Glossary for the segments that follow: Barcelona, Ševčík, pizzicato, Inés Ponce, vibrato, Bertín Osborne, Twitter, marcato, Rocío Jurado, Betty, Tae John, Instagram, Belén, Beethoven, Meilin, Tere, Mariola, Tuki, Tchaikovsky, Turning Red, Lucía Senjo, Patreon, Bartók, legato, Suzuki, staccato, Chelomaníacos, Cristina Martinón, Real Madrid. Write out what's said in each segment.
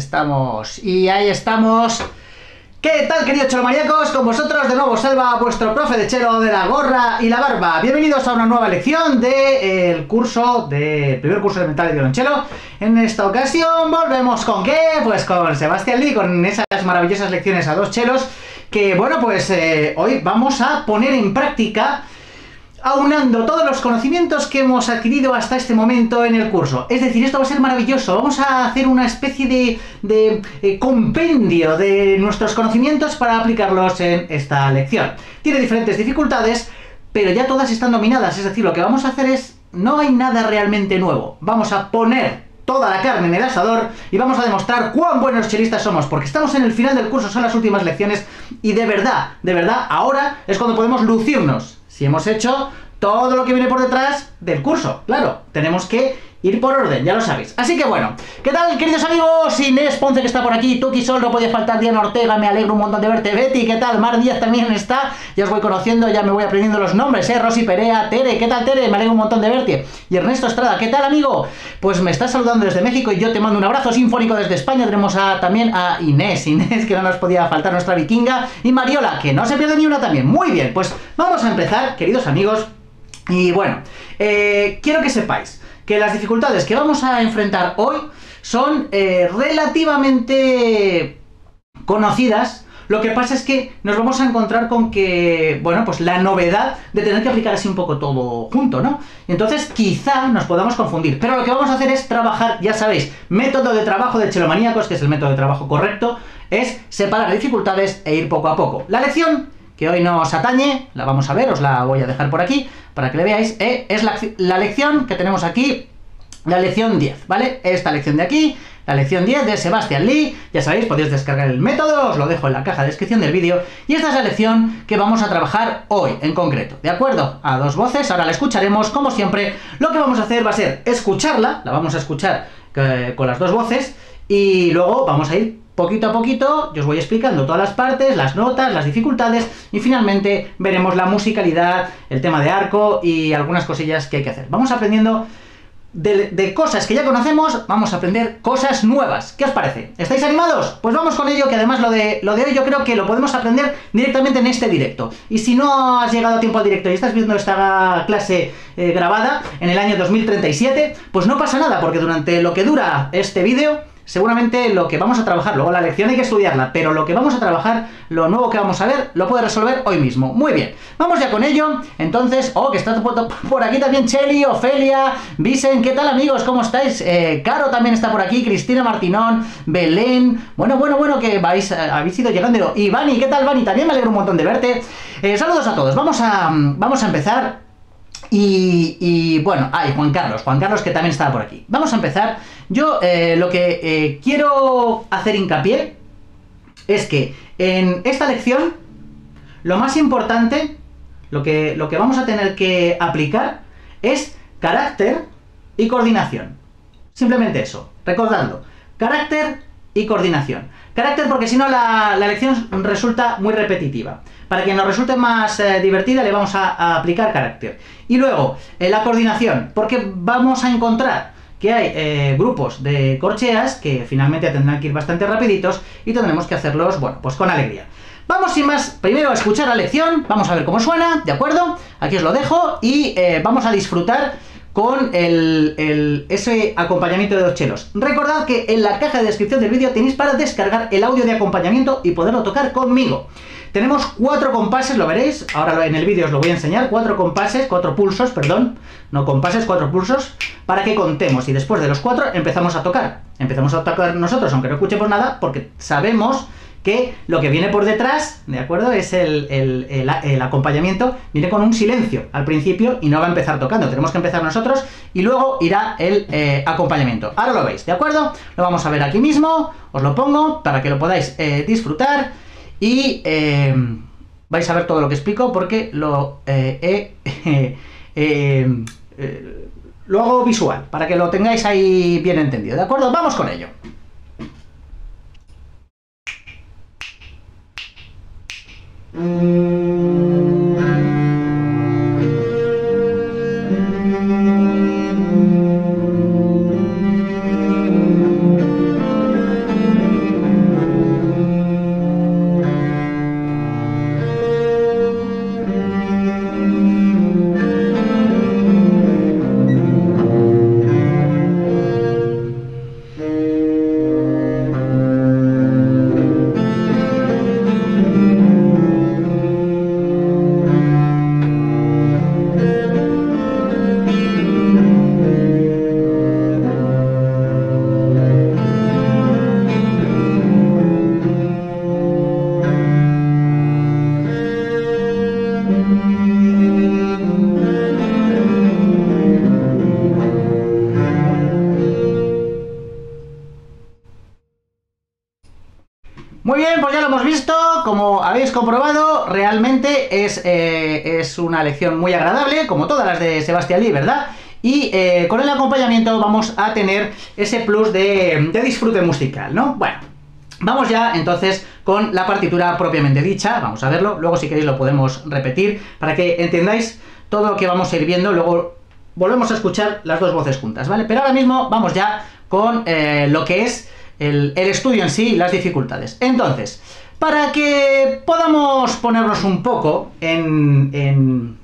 estamos. Y ahí estamos. ¿Qué tal, queridos cholomaníacos? Con vosotros de nuevo Salva, vuestro profe de chelo de la gorra y la barba. Bienvenidos a una nueva lección del curso, del primer curso elemental de violonchelo. En esta ocasión volvemos con ¿qué? Pues con Sebastián Lee, con esas maravillosas lecciones a dos chelos. Que bueno, pues hoy vamos a poner en práctica, aunando todos los conocimientos que hemos adquirido hasta este momento en el curso. Es decir, esto va a ser maravilloso. Vamos a hacer una especie de compendio de nuestros conocimientos para aplicarlos en esta lección. Tiene diferentes dificultades, pero ya todas están dominadas. Es decir, lo que vamos a hacer es... no hay nada realmente nuevo. Vamos a poner toda la carne en el asador y vamos a demostrar cuán buenos chelistas somos, porque estamos en el final del curso, son las últimas lecciones y de verdad, ahora es cuando podemos lucirnos. Si hemos hecho todo lo que viene por detrás del curso, claro, tenemos que ir por orden, ya lo sabéis. Así que bueno, ¿qué tal, queridos amigos? Inés Ponce, que está por aquí, Tuki, Sol, no podía faltar, Diana Ortega, me alegro un montón de verte, Betty, ¿qué tal? Mar Díaz también está, ya os voy conociendo, ya me voy aprendiendo los nombres, Rosy Perea, Tere, ¿qué tal, Tere? Me alegro un montón de verte. Y Ernesto Estrada, ¿qué tal, amigo? Pues me estás saludando desde México y yo te mando un abrazo sinfónico desde España. Tenemos también a Inés, que no nos podía faltar, nuestra vikinga, y Mariola, que no se pierde ni una también. Muy bien, pues vamos a empezar, queridos amigos, y bueno, quiero que sepáis que las dificultades que vamos a enfrentar hoy son relativamente conocidas. Lo que pasa es que nos vamos a encontrar con que, bueno, pues la novedad de tener que aplicar así un poco todo junto, ¿no? Entonces quizá nos podamos confundir, pero lo que vamos a hacer es trabajar, ya sabéis, método de trabajo de Chelomaníacos, que es el método de trabajo correcto, es separar dificultades e ir poco a poco. La lección que hoy nos atañe, la vamos a ver, os la voy a dejar por aquí para que le veáis, es la lección que tenemos aquí, la lección 10, ¿vale? Esta lección de aquí, la lección 10 de Sebastián Lee, ya sabéis, podéis descargar el método, os lo dejo en la caja de descripción del vídeo, y esta es la lección que vamos a trabajar hoy, en concreto, ¿de acuerdo? A dos voces, ahora la escucharemos, como siempre, lo que vamos a hacer va a ser escucharla, la vamos a escuchar con las dos voces, y luego vamos a ir poquito a poquito, yo os voy explicando todas las partes, las notas, las dificultades y finalmente veremos la musicalidad, el tema de arco y algunas cosillas que hay que hacer. Vamos aprendiendo de cosas que ya conocemos, vamos a aprender cosas nuevas. ¿Qué os parece? ¿Estáis animados? Pues vamos con ello, que además lo de hoy yo creo que lo podemos aprender directamente en este directo. Y si no has llegado a tiempo al directo y estás viendo esta clase grabada en el año 2037, pues no pasa nada, porque durante lo que dura este vídeo, seguramente lo que vamos a trabajar, luego la lección hay que estudiarla, pero lo que vamos a trabajar, lo nuevo que vamos a ver, lo puede resolver hoy mismo. Muy bien, vamos ya con ello. Entonces, que está por aquí también Cheli, Ofelia, Vicen, ¿qué tal, amigos? ¿Cómo estáis? Caro también está por aquí, Cristina Martinón, Belén, bueno, que habéis ido llegando. Y Vani, ¿qué tal, Vani? También me alegro un montón de verte. Saludos a todos, vamos a empezar. Y Juan Carlos, que también estaba por aquí. Vamos a empezar. Yo lo que quiero hacer hincapié es que en esta lección lo más importante, lo que vamos a tener que aplicar es carácter y coordinación. Simplemente eso, recordadlo, carácter y coordinación. Carácter porque si no la lección resulta muy repetitiva. Para que nos resulte más divertida le vamos a aplicar carácter. Y luego, la coordinación, porque vamos a encontrar que hay grupos de corcheas que finalmente tendrán que ir bastante rapiditos y tendremos que hacerlos, bueno, pues con alegría. Vamos sin más, primero a escuchar la lección, vamos a ver cómo suena, ¿de acuerdo? Aquí os lo dejo y vamos a disfrutar con ese acompañamiento de dos chelos. Recordad que en la caja de descripción del vídeo tenéis para descargar el audio de acompañamiento y poderlo tocar conmigo. Tenemos 4 compases, lo veréis, ahora en el vídeo os lo voy a enseñar, 4 pulsos, para que contemos y después de los 4 empezamos a tocar nosotros, aunque no escuchemos nada, porque sabemos que lo que viene por detrás, ¿de acuerdo? Es el acompañamiento, viene con un silencio al principio y no va a empezar tocando, tenemos que empezar nosotros y luego irá el acompañamiento. Ahora lo veis, ¿de acuerdo? Lo vamos a ver aquí mismo, os lo pongo para que lo podáis disfrutar. Y vais a ver todo lo que explico porque lo hago visual, para que lo tengáis ahí bien entendido, ¿de acuerdo? ¡Vamos con ello! Muy bien, pues ya lo hemos visto, como habéis comprobado, realmente es una lección muy agradable, como todas las de Sebastián Lee, ¿verdad? Y con el acompañamiento vamos a tener ese plus de disfrute musical, ¿no? Bueno, vamos ya entonces con la partitura propiamente dicha, vamos a verlo, luego si queréis lo podemos repetir para que entendáis todo lo que vamos a ir viendo, luego volvemos a escuchar las dos voces juntas, ¿vale? Pero ahora mismo vamos ya con lo que es el estudio en sí y las dificultades. Entonces, para que podamos ponernos un poco en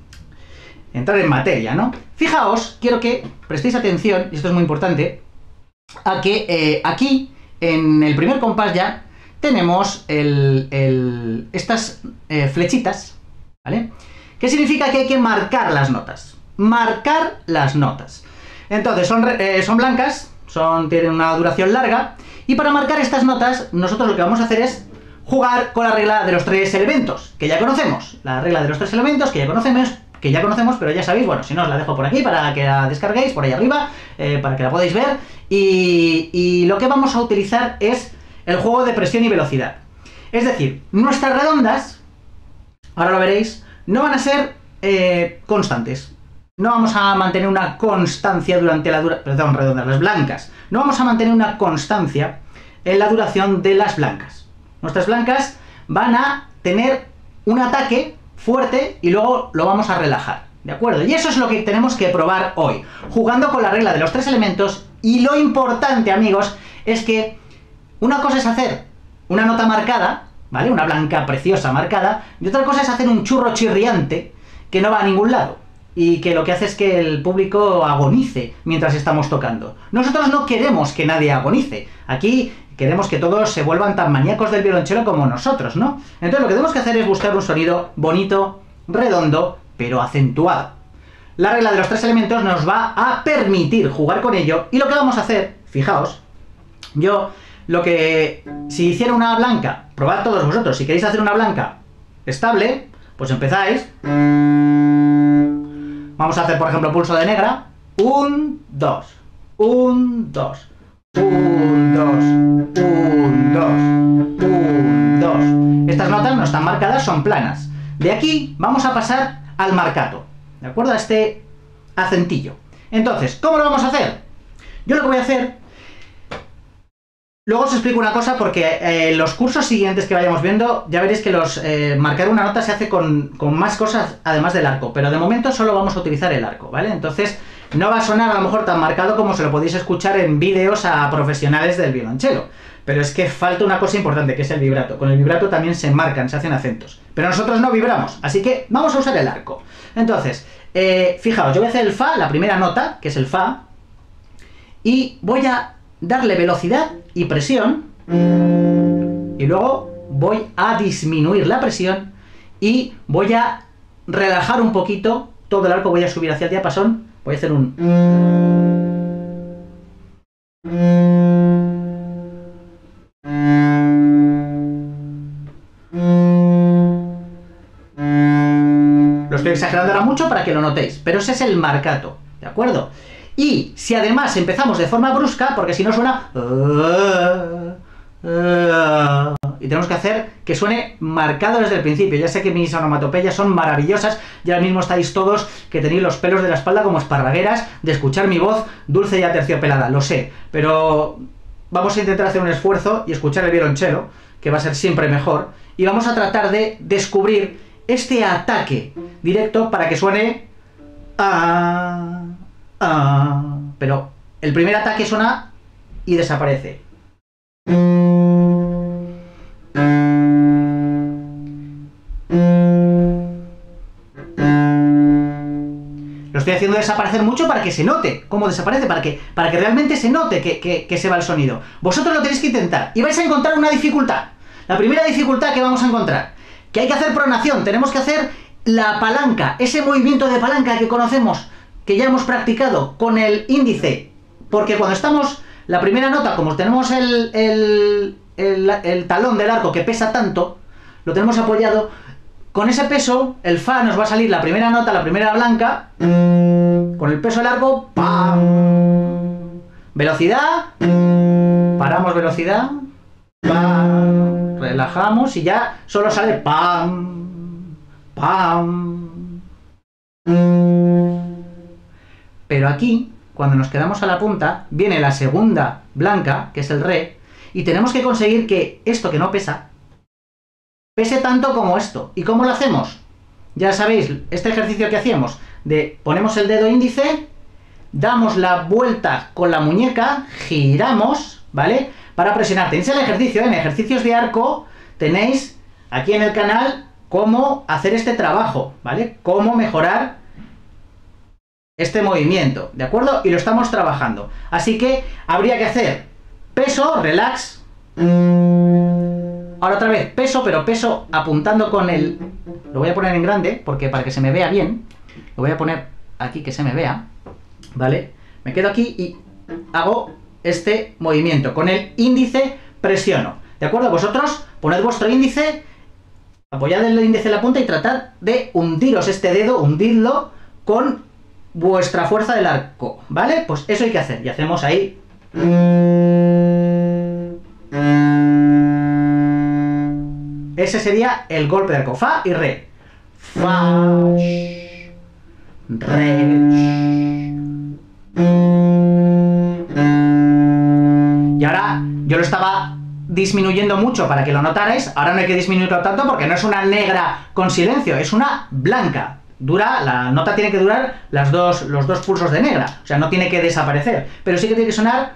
entrar en materia, ¿no? Fijaos, quiero que prestéis atención, y esto es muy importante, a que aquí, en el primer compás ya, tenemos estas flechitas, ¿vale? ¿Qué significa? Que hay que marcar las notas. Marcar las notas. Entonces, son blancas, tienen una duración larga, y para marcar estas notas, nosotros lo que vamos a hacer es jugar con la regla de los tres elementos, que ya conocemos. La regla de los tres elementos, que ya conocemos, pero ya sabéis, bueno, si no os la dejo por aquí para que la descarguéis, por ahí arriba, para que la podáis ver, y lo que vamos a utilizar es el juego de presión y velocidad. Es decir, nuestras redondas, ahora lo veréis, no van a ser constantes. No vamos a mantener una constancia durante la duración, perdón, redondas, las blancas. No vamos a mantener una constancia en la duración de las blancas. Nuestras blancas van a tener un ataque fuerte y luego lo vamos a relajar, ¿de acuerdo? Y eso es lo que tenemos que probar hoy, jugando con la regla de los tres elementos. Y lo importante, amigos, es que una cosa es hacer una nota marcada, ¿vale? Una blanca preciosa marcada, y otra cosa es hacer un churro chirriante que no va a ningún lado. Y que lo que hace es que el público agonice mientras estamos tocando. Nosotros no queremos que nadie agonice. Aquí queremos que todos se vuelvan tan maníacos del violonchelo como nosotros, ¿no? Entonces lo que tenemos que hacer es buscar un sonido bonito, redondo, pero acentuado. La regla de los tres elementos nos va a permitir jugar con ello. Y lo que vamos a hacer, fijaos, si hiciera una blanca, probad todos vosotros, si queréis hacer una blanca estable, pues empezáis. Vamos a hacer, por ejemplo, pulso de negra. 1, 2, 1, 2, 1, 2, 1, 2, 1, 2. Estas notas no están marcadas, son planas. De aquí vamos a pasar al marcato, ¿de acuerdo? A este acentillo. Entonces, ¿cómo lo vamos a hacer? Yo lo que voy a hacer... Luego os explico una cosa, porque los cursos siguientes que vayamos viendo, ya veréis que marcar una nota se hace con más cosas además del arco, pero de momento solo vamos a utilizar el arco, ¿vale? Entonces no va a sonar a lo mejor tan marcado como se lo podéis escuchar en vídeos a profesionales del violonchelo, pero es que falta una cosa importante, que es el vibrato. Con el vibrato también se marcan, se hacen acentos, pero nosotros no vibramos, así que vamos a usar el arco. Entonces, fijaos, yo voy a hacer el fa, la primera nota, que es el fa, y voy a darle velocidad y presión, y luego voy a disminuir la presión y voy a relajar un poquito todo el arco, voy a subir hacia el diapasón, voy a hacer un... Lo estoy exagerando ahora mucho para que lo notéis, pero ese es el marcato, ¿de acuerdo? Y si además empezamos de forma brusca, porque si no suena... Y tenemos que hacer que suene marcado desde el principio. Ya sé que mis onomatopeyas son maravillosas, y ahora mismo estáis todos que tenéis los pelos de la espalda como esparragueras de escuchar mi voz dulce y aterciopelada, lo sé. Pero vamos a intentar hacer un esfuerzo y escuchar el violonchelo, que va a ser siempre mejor. Y vamos a tratar de descubrir este ataque directo para que suene... pero el primer ataque suena y desaparece. Lo estoy haciendo desaparecer mucho para que se note cómo desaparece, para que realmente se note que se va el sonido. Vosotros lo tenéis que intentar y vais a encontrar una dificultad. La primera dificultad que vamos a encontrar, que hay que hacer pronación, tenemos que hacer la palanca, ese movimiento de palanca que conocemos, que ya hemos practicado con el índice, porque cuando estamos, la primera nota, como tenemos el talón del arco que pesa tanto, lo tenemos apoyado, con ese peso, el fa nos va a salir la primera nota, la primera blanca, con el peso del arco, ¡pam! Velocidad, paramos velocidad, ¡pam! relajamos y ya solo sale pam, pam. Pero aquí, cuando nos quedamos a la punta, viene la segunda blanca, que es el re, y tenemos que conseguir que esto que no pesa, pese tanto como esto. ¿Y cómo lo hacemos? Ya sabéis, este ejercicio que hacíamos, de ponemos el dedo índice, damos la vuelta con la muñeca, giramos, ¿vale? Para presionar. Tenéis el ejercicio, en ejercicios de arco tenéis aquí en el canal cómo hacer este trabajo, ¿vale? Cómo mejorar este movimiento, ¿de acuerdo? Y lo estamos trabajando. Así que habría que hacer peso, relax. Ahora otra vez peso, pero peso apuntando con el... Lo voy a poner en grande, porque para que se me vea bien, lo voy a poner aquí que se me vea, ¿vale? Me quedo aquí y hago este movimiento. Con el índice presiono, ¿de acuerdo? Vosotros poned vuestro índice, apoyad el índice en la punta y tratad de hundiros este dedo, hundidlo con vuestra fuerza del arco, ¿vale? Pues eso hay que hacer. Y hacemos ahí... Ese sería el golpe de arco. Fa y re. Fa, sh, re, sh. Y ahora yo lo estaba disminuyendo mucho para que lo notarais. Ahora no hay que disminuirlo tanto porque no es una negra con silencio, es una blanca. Dura, la nota tiene que durar los dos pulsos de negra. O sea, no tiene que desaparecer. Pero sí que tiene que sonar...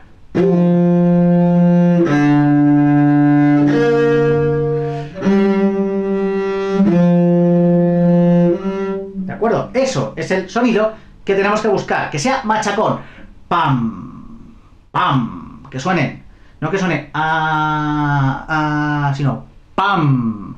Eso es el sonido que tenemos que buscar, que sea machacón. Pam, pam, que suene, no que suene a, sino pam,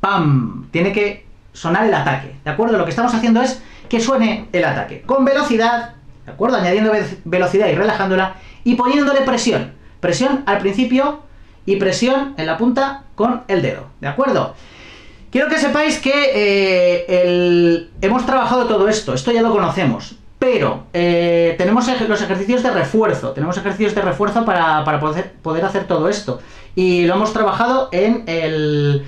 pam. Tiene que sonar el ataque, ¿de acuerdo? Lo que estamos haciendo es que suene el ataque con velocidad, ¿de acuerdo? Añadiendo velocidad y relajándola y poniéndole presión. Presión al principio y presión en la punta con el dedo, ¿de acuerdo? Quiero que sepáis que hemos trabajado todo esto, esto ya lo conocemos, pero tenemos los ejercicios de refuerzo, para poder hacer todo esto, y lo hemos trabajado en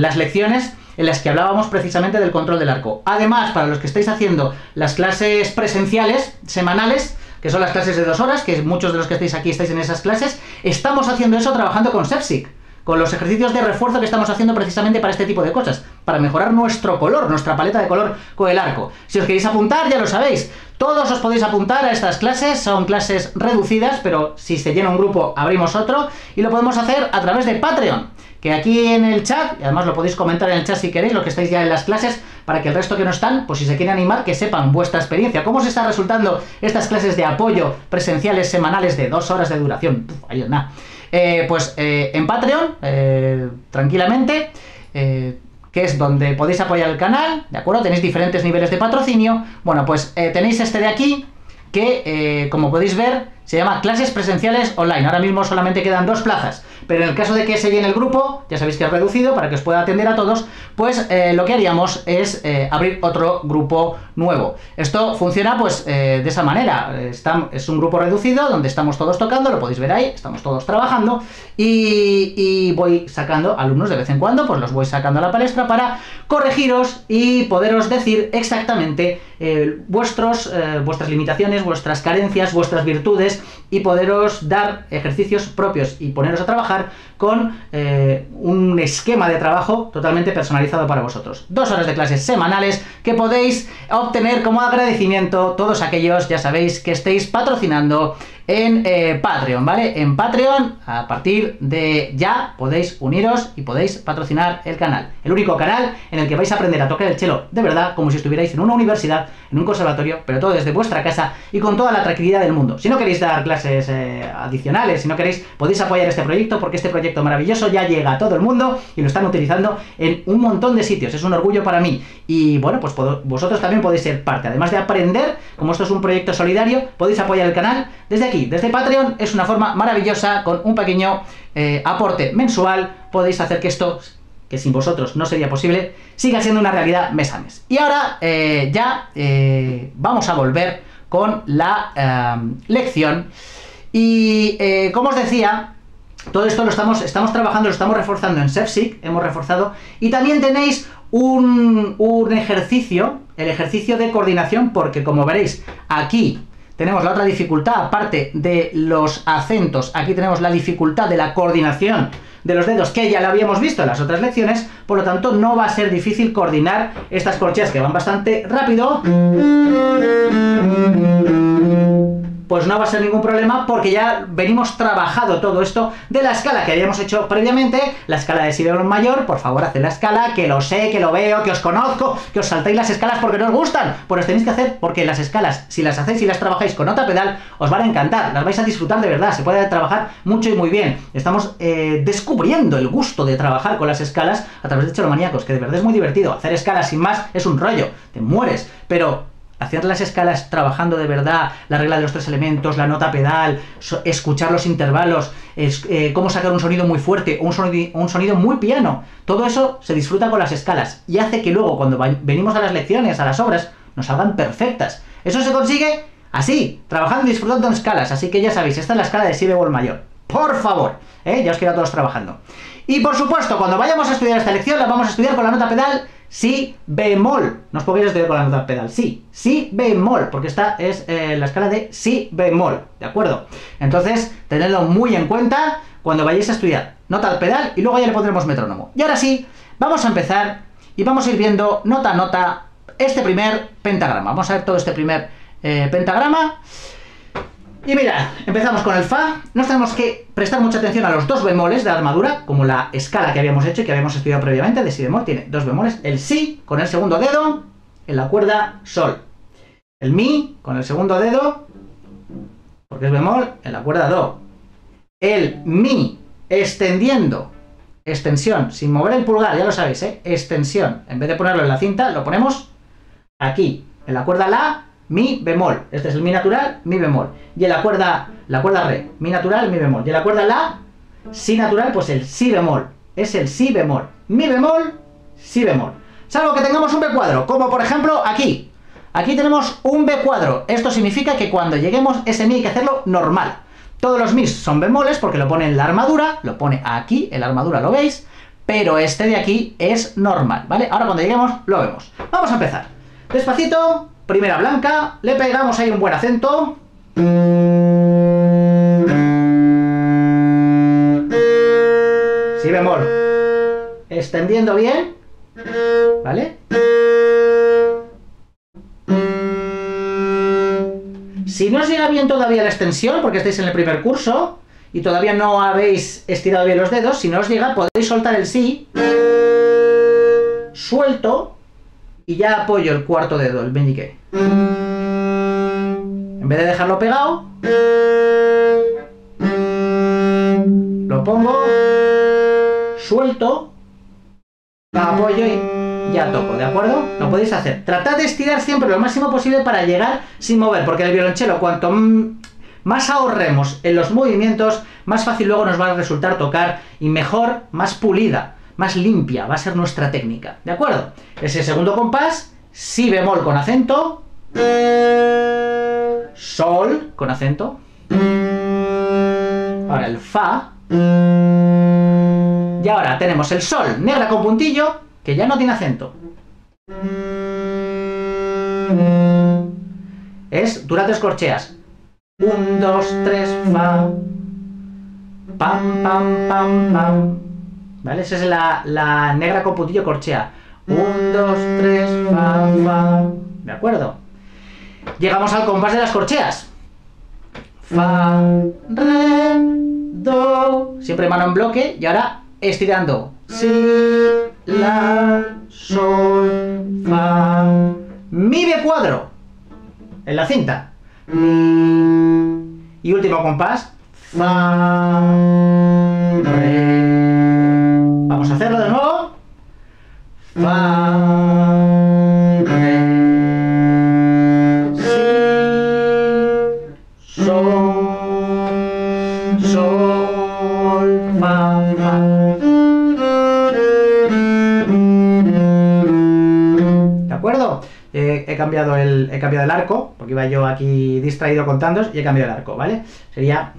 las lecciones en las que hablábamos precisamente del control del arco. Además, para los que estáis haciendo las clases presenciales, semanales, que son las clases de 2 horas, que muchos de los que estáis aquí estáis en esas clases, estamos haciendo eso trabajando con Ševčík, con los ejercicios de refuerzo que estamos haciendo precisamente para este tipo de cosas, para mejorar nuestro color, nuestra paleta de color con el arco. Si os queréis apuntar, ya lo sabéis, todos os podéis apuntar a estas clases, son clases reducidas, pero si se llena un grupo abrimos otro, y lo podemos hacer a través de Patreon, que aquí en el chat, y además lo podéis comentar en el chat si queréis, los que estáis ya en las clases, para que el resto que no están, pues si se quieren animar, que sepan vuestra experiencia, cómo os está resultando estas clases de apoyo presenciales semanales de 2 horas de duración. Puf, ahí es nada. En Patreon, tranquilamente, que es donde podéis apoyar el canal, ¿de acuerdo? Tenéis diferentes niveles de patrocinio. Bueno, pues tenéis este de aquí, que como podéis ver, se llama Clases Presenciales Online. Ahora mismo solamente quedan 2 plazas, pero en el caso de que se llene el grupo, ya sabéis que es reducido para que os pueda atender a todos, pues lo que haríamos es abrir otro grupo nuevo. Esto funciona pues de esa manera, es un grupo reducido donde estamos todos tocando, lo podéis ver ahí, estamos todos trabajando, y voy sacando alumnos de vez en cuando, pues los voy sacando a la palestra para corregiros y poderos decir exactamente vuestras limitaciones, vuestras carencias, vuestras virtudes, y poderos dar ejercicios propios y poneros a trabajar con un esquema de trabajo totalmente personalizado para vosotros. 2 horas de clases semanales que podéis obtener como agradecimiento todos aquellos, ya sabéis, que estéis patrocinando en Patreon, ¿vale? En Patreon, a partir de ya, podéis uniros y podéis patrocinar el canal. El único canal en el que vais a aprender a tocar el cello de verdad, como si estuvierais en una universidad, en un conservatorio, pero todo desde vuestra casa y con toda la tranquilidad del mundo. Si no queréis dar clases adicionales, si no queréis, podéis apoyar este proyecto, porque este proyecto maravilloso ya llega a todo el mundo y lo están utilizando en un montón de sitios. Es un orgullo para mí. Y bueno, pues vosotros también podéis ser parte. Además de aprender, como esto es un proyecto solidario, podéis apoyar el canal desde aquí. Desde Patreon es una forma maravillosa, con un pequeño aporte mensual podéis hacer que esto, que sin vosotros no sería posible, siga siendo una realidad mes a mes. Y ahora vamos a volver con la lección, y como os decía, Todo esto lo estamos trabajando, lo estamos reforzando en Ševčík, hemos reforzado. Y también tenéis un ejercicio, el ejercicio de coordinación, porque como veréis, aquí tenemos la otra dificultad, aparte de los acentos, aquí tenemos la dificultad de la coordinación de los dedos, que ya lo habíamos visto en las otras lecciones, por lo tanto no va a ser difícil coordinar estas corcheas que van bastante rápido. Pues no va a ser ningún problema porque ya venimos trabajado todo esto de la escala que habíamos hecho previamente, la escala de si bemol mayor. Por favor, haced la escala, que lo sé, que lo veo, que os conozco, que os saltáis las escalas porque no os gustan, pues los tenéis que hacer porque las escalas, si las hacéis y las trabajáis con nota pedal, os van a encantar, las vais a disfrutar de verdad, se puede trabajar mucho y muy bien. Estamos descubriendo el gusto de trabajar con las escalas a través de Cholomaníacos, que de verdad es muy divertido. Hacer escalas sin más es un rollo, te mueres, pero hacer las escalas trabajando de verdad, la regla de los tres elementos, la nota pedal, escuchar los intervalos, cómo sacar un sonido muy fuerte o un sonido muy piano, todo eso se disfruta con las escalas y hace que luego cuando venimos a las lecciones, a las obras, nos salgan perfectas. Eso se consigue así, trabajando y disfrutando en escalas. Así que ya sabéis, esta es la escala de si bemol mayor. Por favor, ya os queda todos trabajando. Y por supuesto, cuando vayamos a estudiar esta lección, la vamos a estudiar con la nota pedal si bemol. No os podéis estudiar con la nota pedal, si bemol, porque esta es la escala de si bemol, ¿de acuerdo? Entonces, tenedlo muy en cuenta cuando vayáis a estudiar nota pedal y luego ya le pondremos metrónomo. Y ahora sí, vamos a empezar y vamos a ir viendo nota a nota este primer pentagrama. Vamos a ver todo este primer pentagrama. Y mira, empezamos con el Fa. Nos tenemos que prestar mucha atención a los dos bemoles de la armadura, como la escala que habíamos hecho y que habíamos estudiado previamente de si bemol, tiene dos bemoles, el Si con el segundo dedo en la cuerda Sol, el Mi con el segundo dedo, porque es bemol, en la cuerda Do, el Mi extendiendo, extensión, sin mover el pulgar, ya lo sabéis, extensión, en vez de ponerlo en la cinta, lo ponemos aquí, en la cuerda La, Mi bemol, este es el Mi natural, Mi bemol, y en la cuerda Re, Mi natural, Mi bemol, y en la cuerda La, Si natural, pues el Si bemol, es el Si bemol, Mi bemol, Si bemol, salvo que tengamos un B cuadro, como por ejemplo aquí, aquí tenemos un B cuadro, esto significa que cuando lleguemos ese Mi hay que hacerlo normal, todos los Mis son bemoles porque lo pone en la armadura, lo pone aquí, en la armadura lo veis, pero este de aquí es normal, ¿vale? Ahora cuando lleguemos lo vemos. Vamos a empezar, despacito. Primera blanca, le pegamos ahí un buen acento. Si bemol. Extendiendo bien. ¿Vale? Si no os llega bien todavía la extensión, porque estáis en el primer curso y todavía no habéis estirado bien los dedos, si no os llega podéis soltar el Si. Suelto. Y ya apoyo el cuarto dedo, el meñique. En vez de dejarlo pegado, lo pongo, suelto, apoyo y ya toco, ¿de acuerdo? Lo podéis hacer. Tratad de estirar siempre lo máximo posible para llegar sin mover, porque el violonchelo, cuanto más ahorremos en los movimientos, más fácil luego nos va a resultar tocar y mejor, más pulida, más limpia va a ser nuestra técnica, ¿de acuerdo? Ese segundo compás, Si bemol con acento, Sol con acento, ahora el Fa, y ahora tenemos el Sol, negra con puntillo, que ya no tiene acento. Dura tres corcheas. 1, 2, 3, Fa, pam, pam, pam, pam. ¿Vale? Esa es la negra con puntillo corchea. 1, 2, 3, Fa, Fa. ¿De acuerdo? Llegamos al compás de las corcheas. Fa, Re, Do. Siempre mano en bloque y ahora estirando. Si, La, Sol, Fa. Mi B cuadro. En la cinta. Y último compás. Fa, Re. Vamos a hacerlo de nuevo. Fa, Re, Si, Sol, Sol, Fa, Fa. ¿De acuerdo? He cambiado el arco, porque iba yo aquí distraído contando y he cambiado el arco, ¿vale? Sería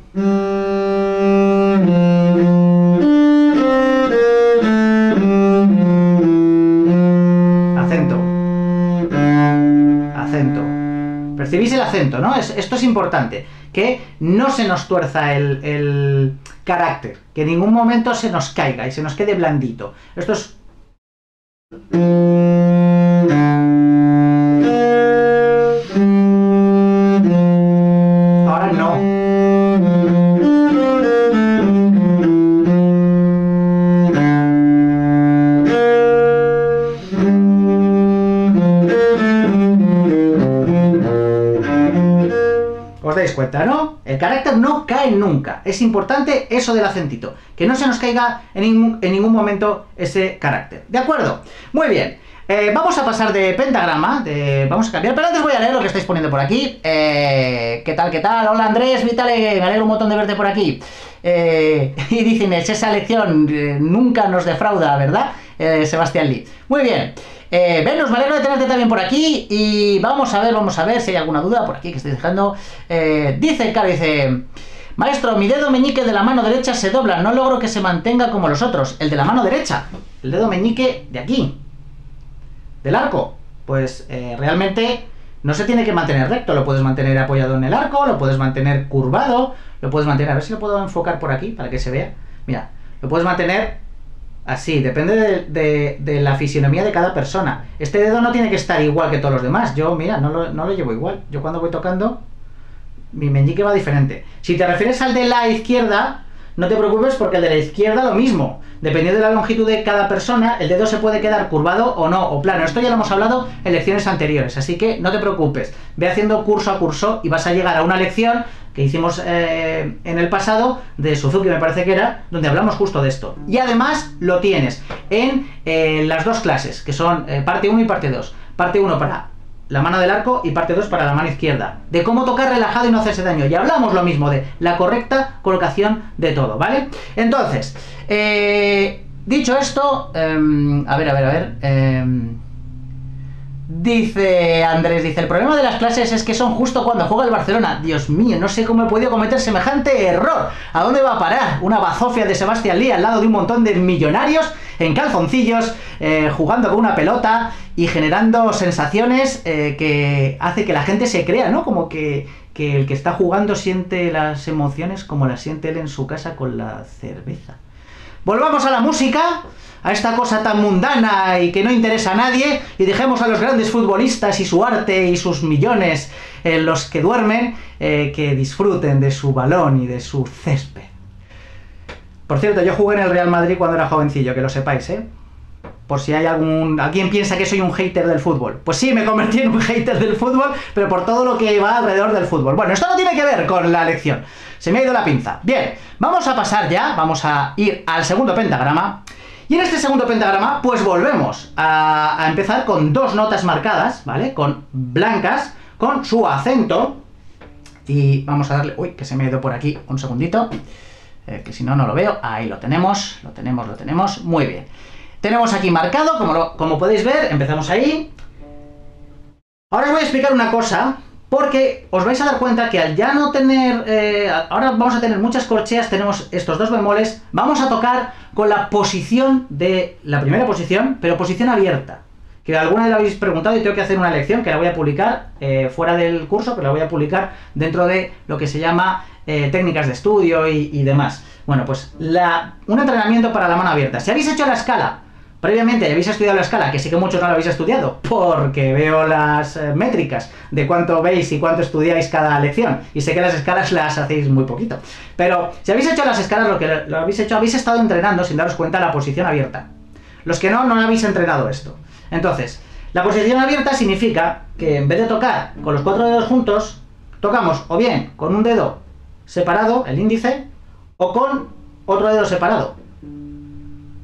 percibís el acento, ¿no? Esto es importante, que no se nos tuerza el carácter, que en ningún momento se nos caiga y se nos quede blandito. Esto es... Ahora no. ¿Os dais cuenta, no? El carácter no cae nunca. Es importante eso del acentito, que no se nos caiga en ningún momento ese carácter. ¿De acuerdo? Muy bien. Vamos a pasar de pentagrama, vamos a cambiar, pero antes voy a leer lo que estáis poniendo por aquí. ¿Qué tal, qué tal? Hola Andrés, Vitale, me alegro un montón de verte por aquí. Y dice Inés, esa lección nunca nos defrauda, ¿verdad? Sebastián Lee. Muy bien. Venus, me alegro de tenerte también por aquí. Y vamos a ver si hay alguna duda por aquí que estoy dejando. Dice Caro, dice... Maestro, mi dedo meñique de la mano derecha se dobla, no logro que se mantenga como los otros. El de la mano derecha, el dedo meñique de aquí. Del arco, pues realmente no se tiene que mantener recto, lo puedes mantener apoyado en el arco, lo puedes mantener curvado, lo puedes mantener, a ver si lo puedo enfocar por aquí para que se vea, mira, lo puedes mantener así, depende de la fisionomía de cada persona. Este dedo no tiene que estar igual que todos los demás, yo mira, no lo llevo igual, yo cuando voy tocando mi meñique va diferente. Si te refieres al de la izquierda, no te preocupes porque el de la izquierda lo mismo. Dependiendo de la longitud de cada persona, el dedo se puede quedar curvado o no, o plano. Esto ya lo hemos hablado en lecciones anteriores, así que no te preocupes. Ve haciendo curso a curso y vas a llegar a una lección que hicimos en el pasado, de Suzuki me parece que era, donde hablamos justo de esto. Y además lo tienes en las dos clases, que son parte 1 y parte 2. Parte 1 para la mano del arco y parte 2 para la mano izquierda, de cómo tocar relajado y no hacerse daño, y hablamos lo mismo de la correcta colocación de todo, ¿vale? Entonces, dicho esto, dice Andrés, dice, el problema de las clases es que son justo cuando juega el Barcelona. Dios mío, no sé cómo he podido cometer semejante error. ¿A dónde va a parar una bazofia de Sebastián Lee al lado de un montón de millonarios en calzoncillos, jugando con una pelota y generando sensaciones que hace que la gente se crea, ¿no? Como que el que está jugando siente las emociones como las siente él en su casa con la cerveza. Volvamos a la música, a esta cosa tan mundana y que no interesa a nadie, y dejemos a los grandes futbolistas y su arte y sus millones, los que duermen, que disfruten de su balón y de su césped. Por cierto, yo jugué en el Real Madrid cuando era jovencillo, que lo sepáis, ¿eh? Por si hay alguien piensa que soy un hater del fútbol. Pues sí, me convertí en un hater del fútbol, pero por todo lo que va alrededor del fútbol. Bueno, esto no tiene que ver con la lección. Se me ha ido la pinza. Bien, vamos a pasar ya, vamos a ir al segundo pentagrama. Y en este segundo pentagrama, pues volvemos a empezar con dos notas marcadas, ¿vale? Con blancas, con su acento. Y vamos a darle... Uy, que se me ha ido por aquí un segundito. Que si no, no lo veo. Ahí lo tenemos, lo tenemos, lo tenemos. Muy bien. Tenemos aquí marcado, como podéis ver, empezamos ahí. Ahora os voy a explicar una cosa, porque os vais a dar cuenta que al ya no tener... ahora vamos a tener muchas corcheas, tenemos estos dos bemoles. Vamos a tocar con la posición de... la primera posición, pero posición abierta. Que alguna vez lo habéis preguntado y tengo que hacer una lección que la voy a publicar fuera del curso, que la voy a publicar dentro de lo que se llama... técnicas de estudio y demás. Bueno, pues un entrenamiento para la mano abierta. Si habéis hecho la escala previamente y habéis estudiado la escala, que sí que muchos no la habéis estudiado, porque veo las métricas de cuánto veis y cuánto estudiáis cada lección, y sé que las escalas las hacéis muy poquito, pero si habéis hecho las escalas, lo habéis hecho, habéis estado entrenando sin daros cuenta la posición abierta. Los que no, no habéis entrenado esto. Entonces, la posición abierta significa que en vez de tocar con los cuatro dedos juntos, tocamos o bien con un dedo separado, el índice, o con otro dedo separado,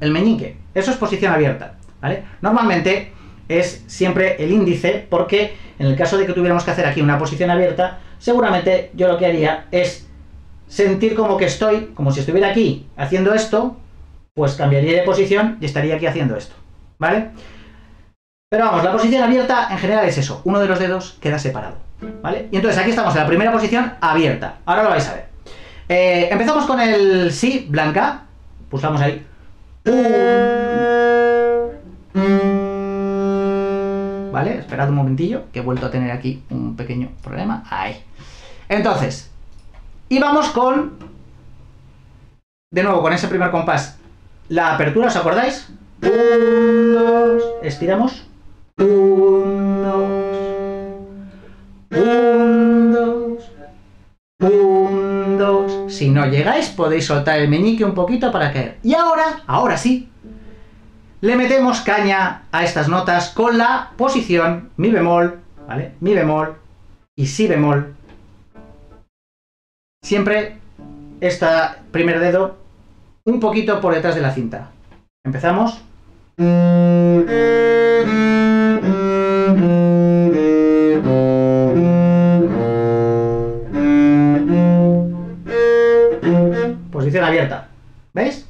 el meñique. Eso es posición abierta, ¿vale? Normalmente es siempre el índice, porque en el caso de que tuviéramos que hacer aquí una posición abierta, seguramente yo lo que haría es sentir como que estoy, como si estuviera aquí haciendo esto, pues cambiaría de posición y estaría aquí haciendo esto, ¿vale? Pero vamos, la posición abierta en general es eso, uno de los dedos queda separado, ¿vale? Y entonces aquí estamos en la primera posición abierta. Ahora lo vais a ver. Empezamos con el si blanca. Pulsamos ahí. ¿vale? Esperad un momentillo, que he vuelto a tener aquí un pequeño problema. Ahí. Entonces, y vamos con, de nuevo, con ese primer compás. La apertura, ¿os acordáis? 1, 2, estiramos. 1, 2, 1, 2, 1, 2. Si no llegáis, podéis soltar el meñique un poquito para caer. Y ahora, ahora sí, le metemos caña a estas notas con la posición mi bemol, ¿vale? Mi bemol y si bemol. Siempre este primer dedo un poquito por detrás de la cinta. Empezamos. Posición abierta. ¿Veis?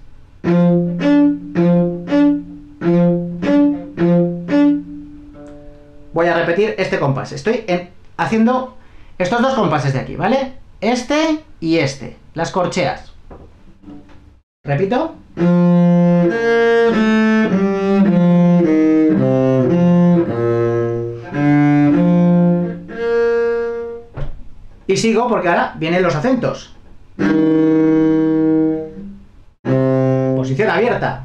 Voy a repetir este compás. Estoy haciendo estos dos compases de aquí, ¿vale? Este y este. Las corcheas. Repito. Y sigo porque ahora vienen los acentos. Posición abierta.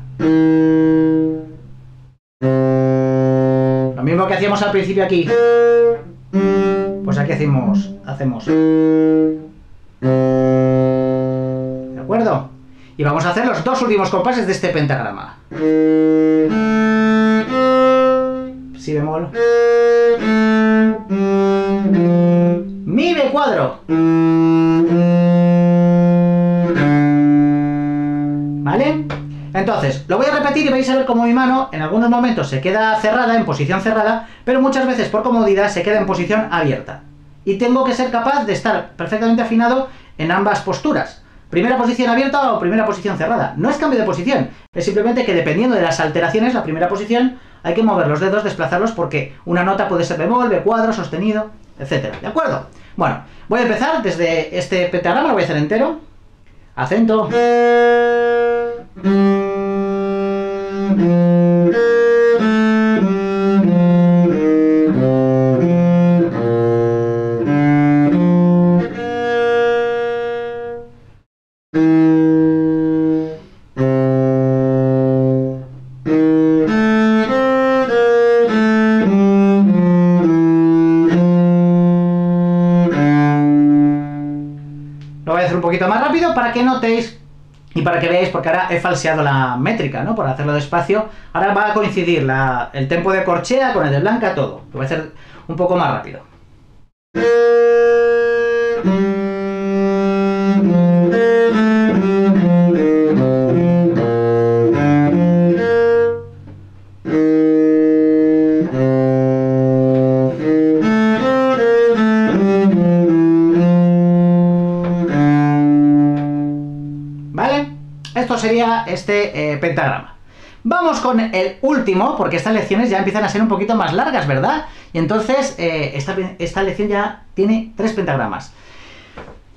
Lo mismo que hacíamos al principio aquí, pues aquí hacemos, ¿de acuerdo? Y vamos a hacer los dos últimos compases de este pentagrama. Si bemol, mi be cuadro, ¿vale? Entonces, lo voy a repetir y vais a ver cómo mi mano en algunos momentos se queda cerrada, en posición cerrada, pero muchas veces por comodidad se queda en posición abierta. Y tengo que ser capaz de estar perfectamente afinado en ambas posturas. Primera posición abierta o primera posición cerrada. No es cambio de posición, es simplemente que dependiendo de las alteraciones, la primera posición hay que mover los dedos, desplazarlos, porque una nota puede ser bemol, be cuadro, sostenido, etc. ¿De acuerdo? Bueno, voy a empezar desde este pentagrama, lo voy a hacer entero. Acento. Lo voy a hacer un poquito más rápido para que notéis y para que veáis, porque ahora he falseado la métrica, ¿no? Por hacerlo despacio. Ahora va a coincidir el tempo de corchea con el de blanca, todo. Lo voy a hacer un poco más rápido. Sería este pentagrama. Vamos con el último, porque estas lecciones ya empiezan a ser un poquito más largas, ¿verdad? Y entonces esta lección ya tiene 3 pentagramas.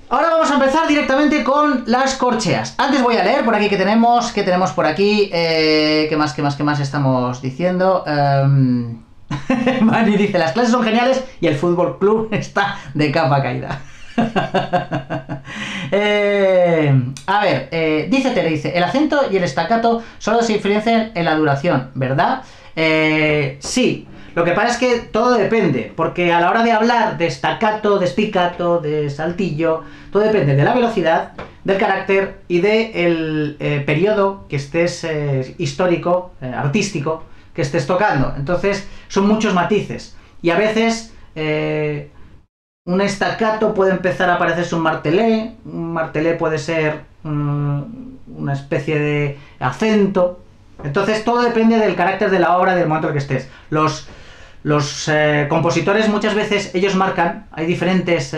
Ahora vamos a empezar directamente con las corcheas. Antes voy a leer por aquí que tenemos por aquí. ¿Qué más estamos diciendo? Vani dice, las clases son geniales y el fútbol club está de capa caída. A ver, dice Tere, dice, el acento y el staccato solo se diferencian en la duración, ¿verdad? Sí, lo que pasa es que todo depende, porque a la hora de hablar de staccato, de pizzicato, de saltillo, todo depende de la velocidad, del carácter y del periodo que estés histórico, artístico, que estés tocando. Entonces son muchos matices y a veces un staccato puede empezar a parecerse un martelé puede ser una especie de acento. Entonces todo depende del carácter de la obra, del momento en el que estés. Los compositores muchas veces ellos marcan, hay diferentes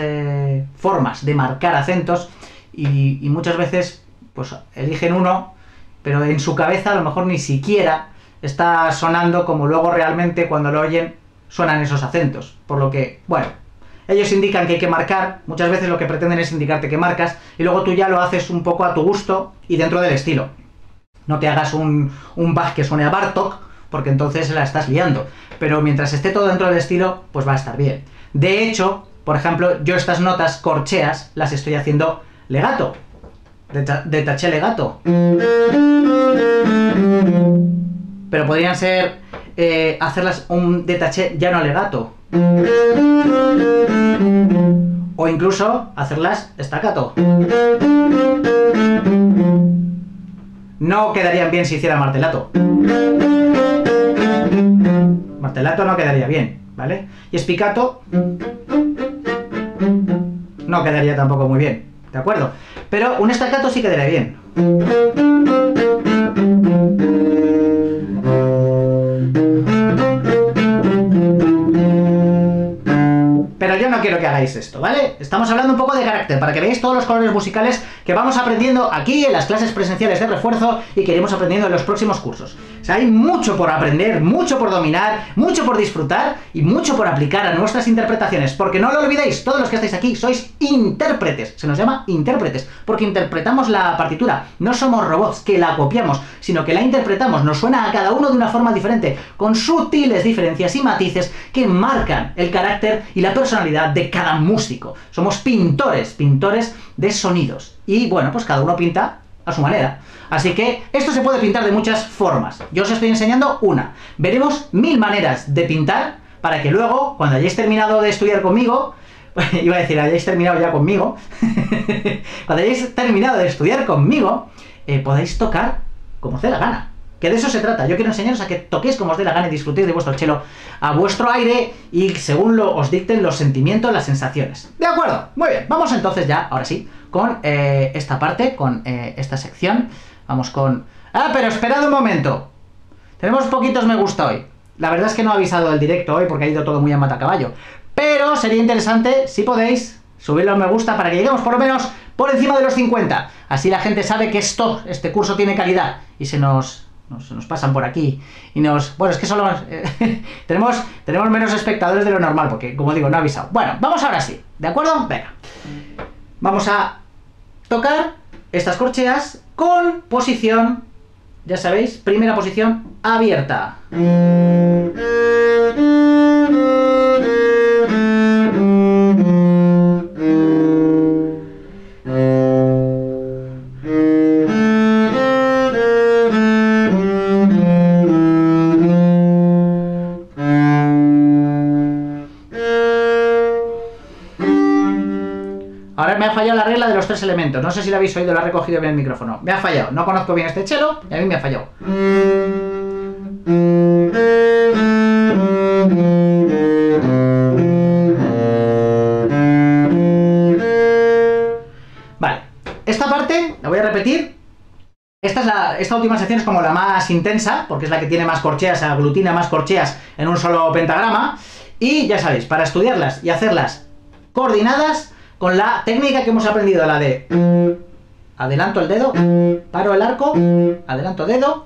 formas de marcar acentos y muchas veces pues eligen uno, pero en su cabeza a lo mejor ni siquiera está sonando como luego realmente cuando lo oyen suenan esos acentos. Por lo que, bueno, ellos indican que hay que marcar, muchas veces lo que pretenden es indicarte que marcas, y luego tú ya lo haces un poco a tu gusto y dentro del estilo. No te hagas un Bach que suene a Bartók, porque entonces la estás liando. Pero mientras esté todo dentro del estilo, pues va a estar bien. De hecho, por ejemplo, yo estas notas corcheas las estoy haciendo legato, de taché legato. Pero podrían ser hacerlas un detaché llano legato. O incluso hacerlas staccato. No quedarían bien si hiciera martelato. Martelato no quedaría bien, ¿vale? Y spiccato no quedaría tampoco muy bien, ¿de acuerdo? Pero un staccato sí quedaría bien. Pero yo no quiero que hagáis esto, ¿vale? Estamos hablando un poco de carácter, para que veáis todos los colores musicales que vamos aprendiendo aquí en las clases presenciales de refuerzo y que iremos aprendiendo en los próximos cursos. O sea, hay mucho por aprender, mucho por dominar, mucho por disfrutar y mucho por aplicar a nuestras interpretaciones. Porque no lo olvidéis, todos los que estáis aquí sois intérpretes. Se nos llama intérpretes, porque interpretamos la partitura. No somos robots que la copiamos, sino que la interpretamos. Nos suena a cada uno de una forma diferente, con sutiles diferencias y matices que marcan el carácter y la personalidad de cada músico. Somos pintores, pintores de sonidos. Y bueno, pues cada uno pinta a su manera. Así que esto se puede pintar de muchas formas. Yo os estoy enseñando una. Veremos 1000 maneras de pintar para que luego, cuando hayáis terminado de estudiar conmigo, iba a decir, hayáis terminado ya conmigo, cuando hayáis terminado de estudiar conmigo, podáis tocar como os dé la gana. Que de eso se trata. Yo quiero enseñaros a que toquéis como os dé la gana y disfrutéis de vuestro cello a vuestro aire y según os dicten los sentimientos, las sensaciones. ¿De acuerdo? Muy bien. Vamos entonces ya, ahora sí, con esta parte, con esta sección. Vamos con... ¡Ah, pero esperad un momento! Tenemos poquitos me gusta hoy. La verdad es que no he avisado del directo hoy porque ha ido todo muy a matacaballo. Pero sería interesante, si podéis, subir los me gusta para que lleguemos por lo menos por encima de los 50. Así la gente sabe que esto, este curso tiene calidad y se nos pasan por aquí y nos... Bueno, es que solo tenemos menos espectadores de lo normal porque, como digo, no he avisado. Bueno, vamos ahora sí, ¿de acuerdo? Venga. Vamos a tocar estas corcheas con posición, ya sabéis, primera posición abierta. Tres elementos, no sé si lo habéis oído, lo ha recogido bien el micrófono, me ha fallado, no conozco bien este cello y a mí me ha fallado. Vale, esta parte la voy a repetir. Esta última sección es como la más intensa porque es la que tiene más corcheas, aglutina más corcheas en un solo pentagrama y ya sabéis, para estudiarlas y hacerlas coordinadas con la técnica que hemos aprendido, la de adelanto el dedo, paro el arco, adelanto dedo.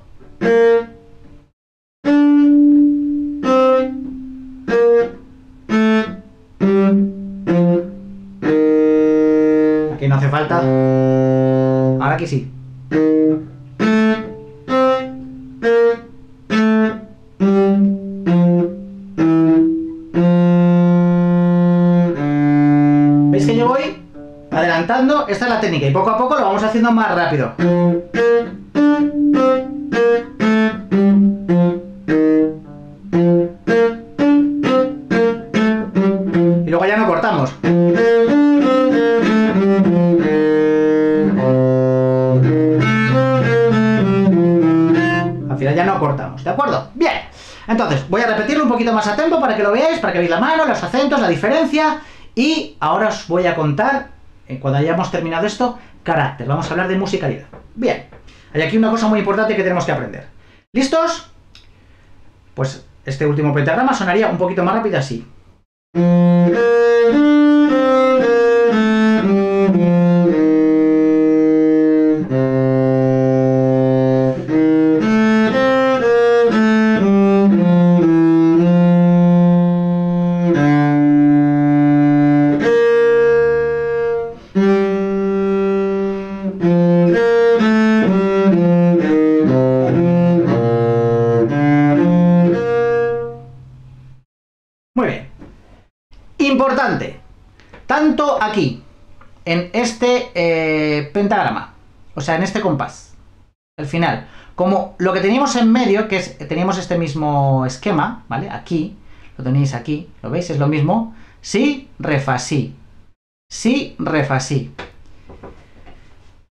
Aquí no hace falta. Ahora aquí sí. Esta es la técnica y poco a poco lo vamos haciendo más rápido. Y luego ya no cortamos. Al final ya no cortamos, ¿de acuerdo? Bien. Entonces, voy a repetirlo un poquito más a tempo para que lo veáis, para que veáis la mano, los acentos, la diferencia. Y ahora os voy a contar, cuando hayamos terminado esto, carácter. Vamos a hablar de musicalidad. Bien. Hay aquí una cosa muy importante que tenemos que aprender. ¿Listos? Pues este último pentagrama sonaría un poquito más rápido así. aquí, en este pentagrama, o sea, en este compás, al final. Como lo que teníamos en medio, que es, teníamos este mismo esquema, ¿vale? Aquí, lo tenéis aquí, ¿lo veis? Es lo mismo. Si, re, fa, si. Si, re, fa, si.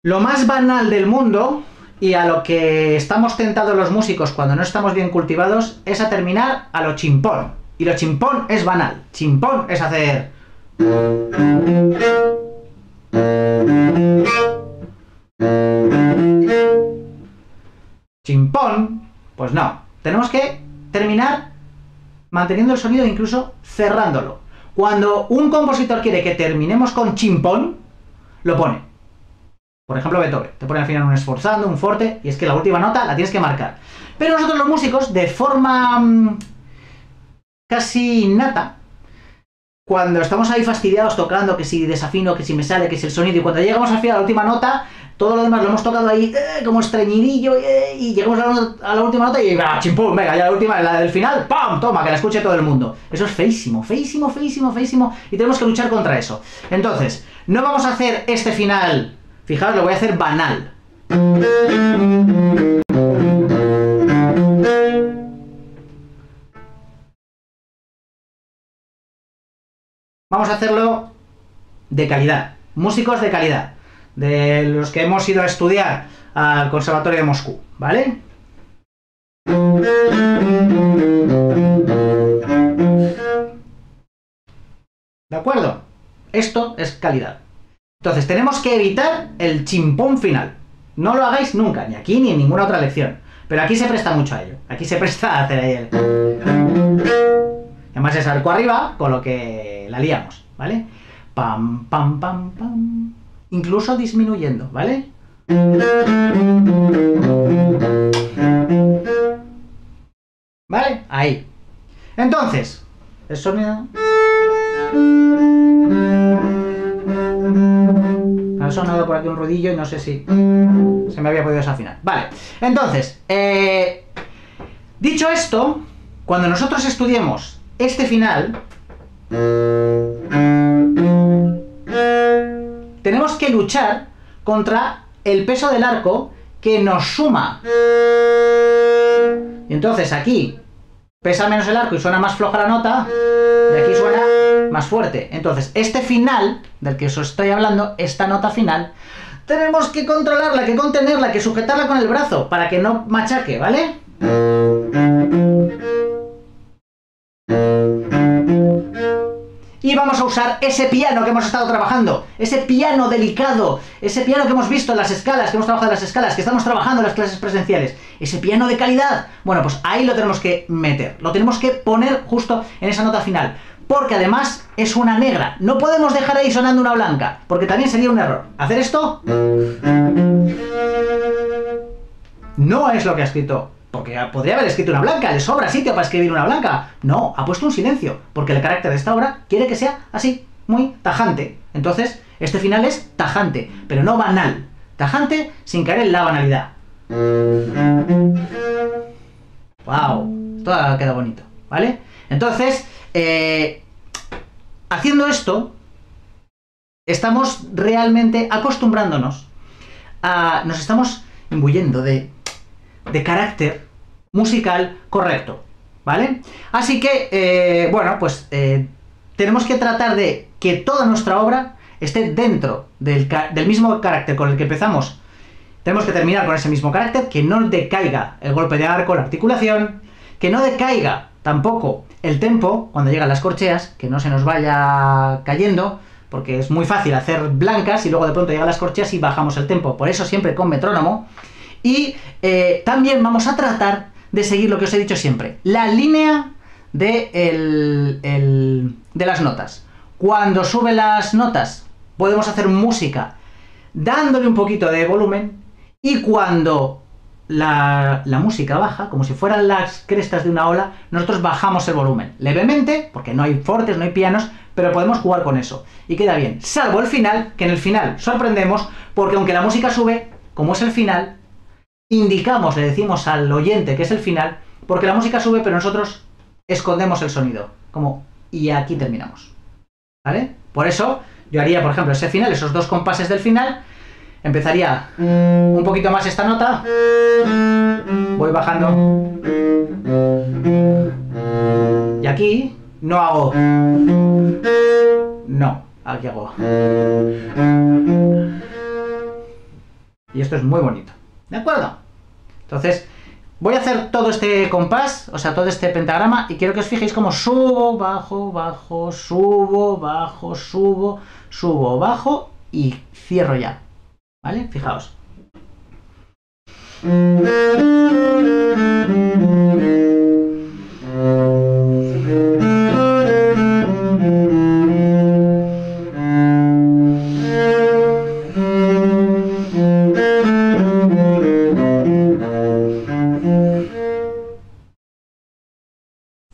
Lo más banal del mundo, y a lo que estamos tentados los músicos cuando no estamos bien cultivados, es a terminar a lo chimpón. Y lo chimpón es banal. Chimpón es hacer... Chimpón, pues no. Tenemos que terminar manteniendo el sonido e incluso cerrándolo. Cuando un compositor quiere que terminemos con chimpón, lo pone. Por ejemplo, Beethoven. Te pone al final un esforzando, un forte, y es que la última nota la tienes que marcar. Pero nosotros los músicos, de forma casi innata, cuando estamos ahí fastidiados tocando, que si desafino, que si me sale, que si el sonido, y cuando llegamos al final a la última nota, todo lo demás lo hemos tocado ahí como estreñidillo, y llegamos a la última nota y ¡ah, chimpum! Venga, ya la última, la del final, ¡pam! Toma, que la escuche todo el mundo. Eso es feísimo, feísimo, feísimo, feísimo, y tenemos que luchar contra eso. Entonces, no vamos a hacer este final, fijaos, lo voy a hacer banal. Vamos a hacerlo de calidad, músicos de calidad, de los que hemos ido a estudiar al Conservatorio de Moscú, ¿vale? ¿De acuerdo? Esto es calidad. Entonces tenemos que evitar el chimpón final. No lo hagáis nunca, ni aquí ni en ninguna otra lección. Pero aquí se presta mucho a ello. Aquí se presta a hacer ahí el... Además es arco arriba, con lo que la liamos, ¿vale? Pam, pam, pam, pam. Incluso disminuyendo, ¿vale? ¿Vale? Ahí. Entonces, el sonido... Ha sonado por aquí un ruidillo y no sé si se me había podido desafinar. Vale. Entonces, dicho esto, cuando nosotros estudiemos este final... Tenemos que luchar contra el peso del arco que nos suma. Y entonces aquí pesa menos el arco y suena más floja la nota, y aquí suena más fuerte. Entonces este final, del que os estoy hablando, esta nota final, tenemos que controlarla, que contenerla, que sujetarla con el brazo para que no machaque, ¿vale? Y vamos a usar ese piano que hemos estado trabajando, ese piano delicado, ese piano que hemos visto en las escalas, que hemos trabajado en las escalas, que estamos trabajando en las clases presenciales, ese piano de calidad. Bueno, pues ahí lo tenemos que meter, lo tenemos que poner justo en esa nota final, porque además es una negra, no podemos dejar ahí sonando una blanca, porque también sería un error. Hacer esto no es lo que ha escrito. Porque podría haber escrito una blanca, le sobra sitio para escribir una blanca. No, ha puesto un silencio, porque el carácter de esta obra quiere que sea así, muy tajante. Entonces, este final es tajante, pero no banal. Tajante sin caer en la banalidad. ¡Wow! Esto ha quedado bonito, ¿vale? Entonces, haciendo esto, estamos realmente acostumbrándonos a... Nos estamos imbuyendo de carácter musical correcto, ¿vale? Así que, bueno, pues tenemos que tratar de que toda nuestra obra esté dentro del mismo carácter con el que empezamos. Tenemos que terminar con ese mismo carácter, que no decaiga el golpe de arco, la articulación, que no decaiga tampoco el tempo cuando llegan las corcheas, que no se nos vaya cayendo, porque es muy fácil hacer blancas y luego de pronto llegan las corcheas y bajamos el tempo. Por eso siempre con metrónomo. Y también vamos a tratar de seguir lo que os he dicho siempre, la línea de las notas. Cuando suben las notas, podemos hacer música dándole un poquito de volumen, y cuando la música baja, como si fueran las crestas de una ola, nosotros bajamos el volumen, levemente, porque no hay fortes, no hay pianos, pero podemos jugar con eso. Y queda bien, salvo el final, que en el final sorprendemos, porque aunque la música sube, como es el final... Indicamos, le decimos al oyente que es el final, porque la música sube, pero nosotros escondemos el sonido. Como, y aquí terminamos. ¿Vale? Por eso, Yo haría, por ejemplo, ese final, esos dos compases del final. Empezaría un poquito más esta nota. Voy bajando. Y aquí no hago... No, aquí hago... Y esto es muy bonito. ¿De acuerdo? Entonces, voy a hacer todo este compás, o sea, todo este pentagrama, y quiero que os fijéis cómo subo, bajo, bajo, subo, bajo, subo, subo, bajo y cierro ya. ¿Vale? Fijaos.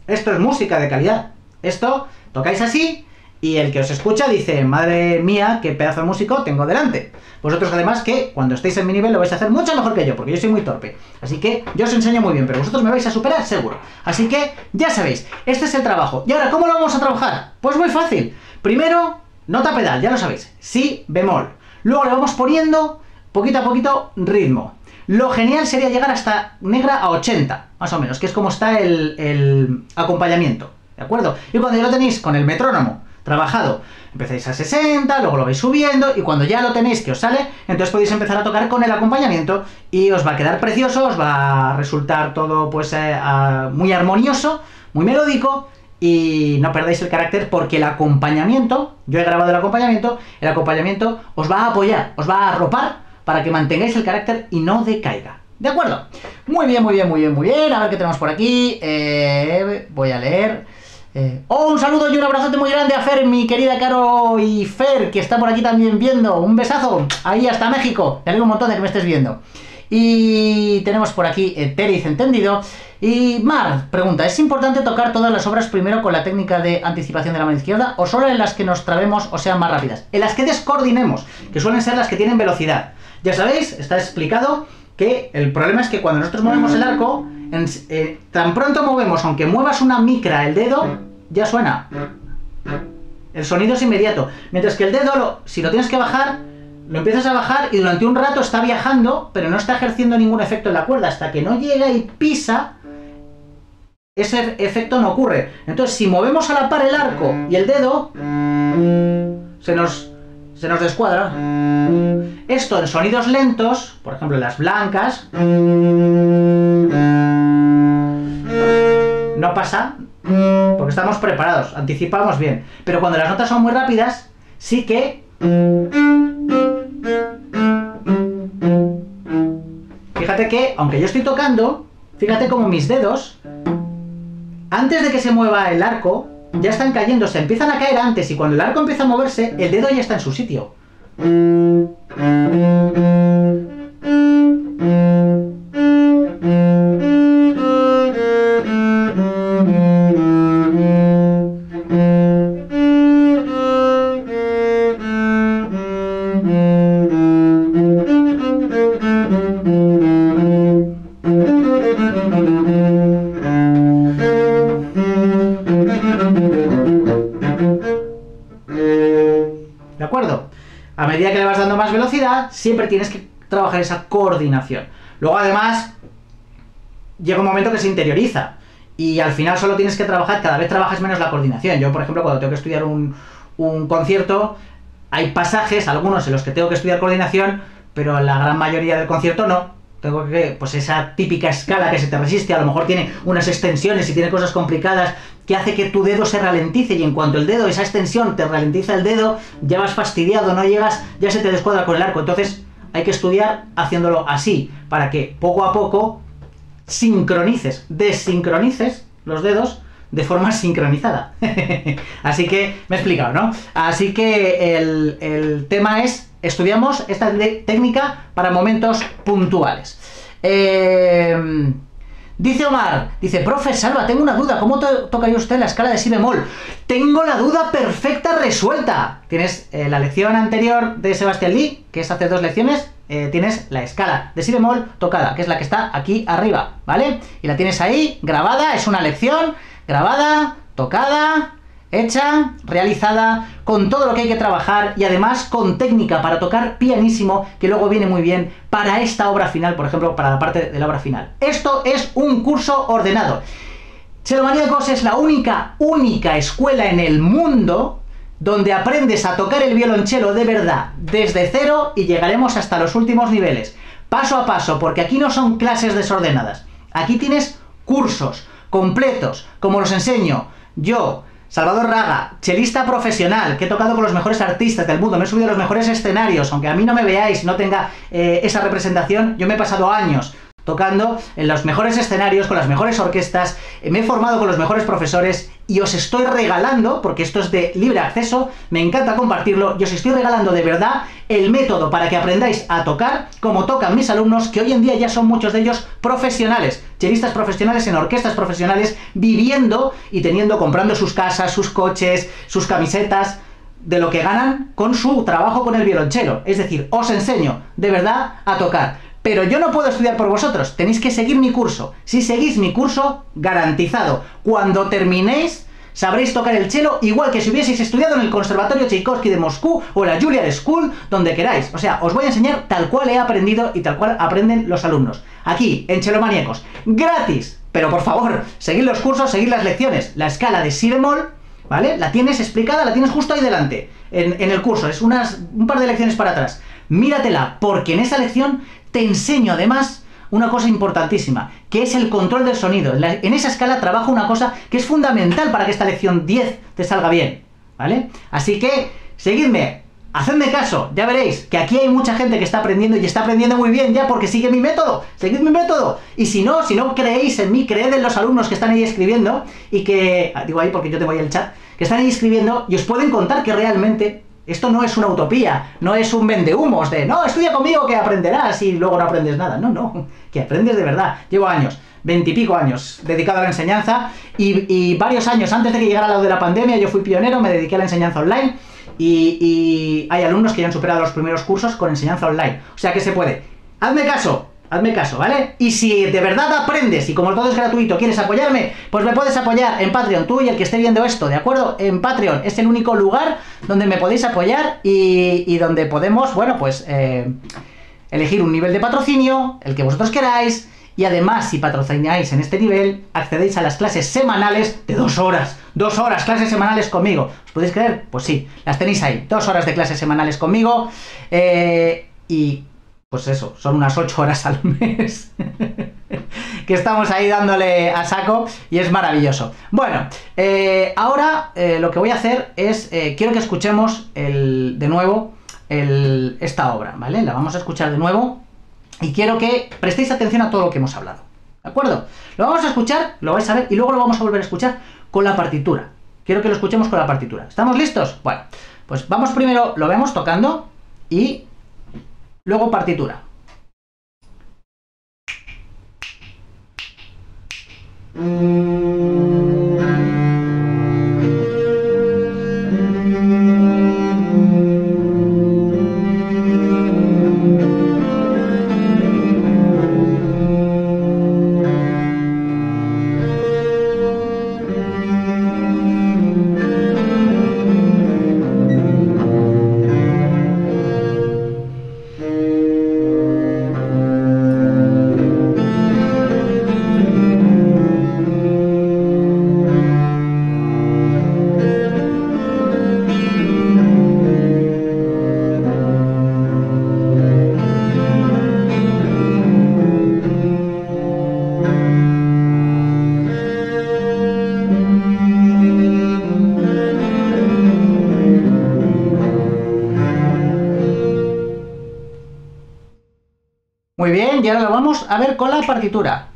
Esto es música de calidad. Esto tocáis así... Y el que os escucha dice, madre mía, qué pedazo de músico tengo delante. Vosotros además que cuando estéis en mi nivel lo vais a hacer mucho mejor que yo, porque yo soy muy torpe. Así que yo os enseño muy bien, pero vosotros me vais a superar seguro. Así que ya sabéis, este es el trabajo. ¿Y ahora cómo lo vamos a trabajar? Pues muy fácil. Primero, nota pedal, ya lo sabéis, si bemol. Luego le vamos poniendo poquito a poquito ritmo. Lo genial sería llegar hasta negra a 80, más o menos, que es como está el acompañamiento. ¿De acuerdo? Y cuando ya lo tenéis con el metrónomo trabajado, empezáis a 60, luego lo vais subiendo y cuando ya lo tenéis que os sale, entonces podéis empezar a tocar con el acompañamiento y os va a quedar precioso, os va a resultar todo pues muy armonioso, muy melódico y no perdáis el carácter porque el acompañamiento, yo he grabado el acompañamiento os va a apoyar, os va a arropar para que mantengáis el carácter y no decaiga. ¿De acuerdo? Muy bien, muy bien, muy bien, muy bien. A ver qué tenemos por aquí. Voy a leer... un saludo y un abrazote muy grande a Fer, mi querida Caro y Fer, que está por aquí también viendo. Un besazo, ahí hasta México. Te alegro un montón de que me estés viendo. Y tenemos por aquí Tere, dice entendido. Y Mar pregunta, ¿es importante tocar todas las obras primero con la técnica de anticipación de la mano izquierda o solo en las que nos trabemos o sean más rápidas? En las que descoordinemos, que suelen ser las que tienen velocidad. Ya sabéis, está explicado que el problema es que cuando nosotros movemos el arco... tan pronto movemos, aunque muevas una micra el dedo, ya suena. El sonido es inmediato. Mientras que el dedo, si lo tienes que bajar, lo empiezas a bajar y durante un rato está viajando, pero no está ejerciendo ningún efecto en la cuerda. Hasta que no llega y pisa, ese efecto no ocurre. Entonces, si movemos a la par el arco y el dedo, se nos descuadra. Esto en sonidos lentos, por ejemplo en las blancas, no pasa porque estamos preparados, anticipamos bien. Pero cuando las notas son muy rápidas, sí que... Fíjate que, aunque yo estoy tocando, fíjate como mis dedos, antes de que se mueva el arco, ya están cayendo, se empiezan a caer antes y cuando el arco empieza a moverse, el dedo ya está en su sitio. Siempre tienes que trabajar esa coordinación. Luego además llega un momento que se interioriza y al final solo tienes que trabajar, cada vez trabajas menos la coordinación. Yo por ejemplo cuando tengo que estudiar un concierto hay pasajes, algunos en los que tengo que estudiar coordinación, pero la gran mayoría del concierto no. Tengo que, pues esa típica escala que se te resiste, a lo mejor tiene unas extensiones y tiene cosas complicadas que hace que tu dedo se ralentice y en cuanto el dedo, esa extensión te ralentiza el dedo, ya vas fastidiado, no llegas, ya se te descuadra con el arco. Entonces hay que estudiar haciéndolo así, para que poco a poco sincronices, desincronices los dedos de forma sincronizada. Así que, me he explicado, ¿no? Así que el tema es... Estudiamos esta técnica para momentos puntuales. Dice Omar, dice, profe Salva, tengo una duda, ¿cómo tocaría usted la escala de si bemol? Tengo la duda perfecta resuelta. Tienes la lección anterior de Sebastián Lee, que es hace 2 lecciones, tienes la escala de si bemol tocada, que es la que está aquí arriba, ¿vale? Y la tienes ahí, grabada, es una lección, grabada, tocada... Hecha, realizada, con todo lo que hay que trabajar y además con técnica para tocar pianísimo, que luego viene muy bien para esta obra final, por ejemplo, para la parte de la obra final. Esto es un curso ordenado. Cholomaníacos es la única escuela en el mundo donde aprendes a tocar el violonchelo de verdad, desde cero, y llegaremos hasta los últimos niveles, paso a paso, porque aquí no son clases desordenadas. Aquí tienes cursos completos, como los enseño yo, Salvador Raga, chelista profesional, que he tocado con los mejores artistas del mundo, me he subido a los mejores escenarios, aunque a mí no me veáis, no tenga esa representación, yo me he pasado años tocando en los mejores escenarios, con las mejores orquestas, me he formado con los mejores profesores y os estoy regalando, porque esto es de libre acceso, me encanta compartirlo, y os estoy regalando de verdad el método para que aprendáis a tocar como tocan mis alumnos, que hoy en día ya son muchos de ellos profesionales, chelistas profesionales en orquestas profesionales, viviendo y comprando sus casas, sus coches, sus camisetas, de lo que ganan con su trabajo con el violonchelo. Es decir, os enseño de verdad a tocar. Pero yo no puedo estudiar por vosotros, tenéis que seguir mi curso. Si seguís mi curso, garantizado, cuando terminéis sabréis tocar el cello igual que si hubieseis estudiado en el Conservatorio Tchaikovsky de Moscú o en la Julia School, donde queráis. O sea, os voy a enseñar tal cual he aprendido y tal cual aprenden los alumnos. Aquí, en Cholomaníacos, gratis. Pero por favor, seguid los cursos, seguid las lecciones. La escala de si bemol, ¿vale? La tienes explicada, la tienes justo ahí delante, en el curso. Es un par de lecciones para atrás. Míratela, porque en esa lección te enseño además una cosa importantísima, que es el control del sonido. En esa escala trabajo una cosa que es fundamental para que esta lección 10 te salga bien, ¿vale? Así que, seguidme, hacedme caso, ya veréis que aquí hay mucha gente que está aprendiendo y está aprendiendo muy bien ya porque sigue mi método, seguid mi método. Y si no creéis en mí, creed en los alumnos que están ahí escribiendo y que, digo ahí porque yo tengo ahí el chat, que están ahí escribiendo y os pueden contar que realmente esto no es una utopía, no es un vendehumos de no, estudia conmigo que aprenderás y luego no aprendes nada. No, no, que aprendes de verdad. Llevo años, 20 y pico años dedicado a la enseñanza y varios años antes de que llegara lo de la pandemia yo fui pionero, me dediqué a la enseñanza online y hay alumnos que ya han superado los primeros cursos con enseñanza online. O sea que se puede. Hazme caso, ¿vale? Y si de verdad aprendes y como todo es gratuito, quieres apoyarme, pues me puedes apoyar en Patreon, tú y el que esté viendo esto, ¿de acuerdo? En Patreon es el único lugar donde me podéis apoyar y donde podemos, bueno, pues elegir un nivel de patrocinio, el que vosotros queráis, y además, si patrocináis en este nivel, accedéis a las clases semanales de 2 horas. 2 horas, clases semanales conmigo. ¿Os podéis creer? Pues sí, las tenéis ahí. 2 horas de clases semanales conmigo y pues eso, son unas 8 horas al mes que estamos ahí dándole a saco y es maravilloso. Bueno, ahora lo que voy a hacer es, quiero que escuchemos de nuevo esta obra, ¿vale? La vamos a escuchar de nuevo y quiero que prestéis atención a todo lo que hemos hablado, ¿de acuerdo? Lo vamos a escuchar, lo vais a ver y luego lo vamos a volver a escuchar con la partitura. Quiero que lo escuchemos con la partitura. ¿Estamos listos? Bueno, pues vamos primero, lo vemos tocando y luego partitura. Muy bien, y ahora lo vamos a ver con la partitura.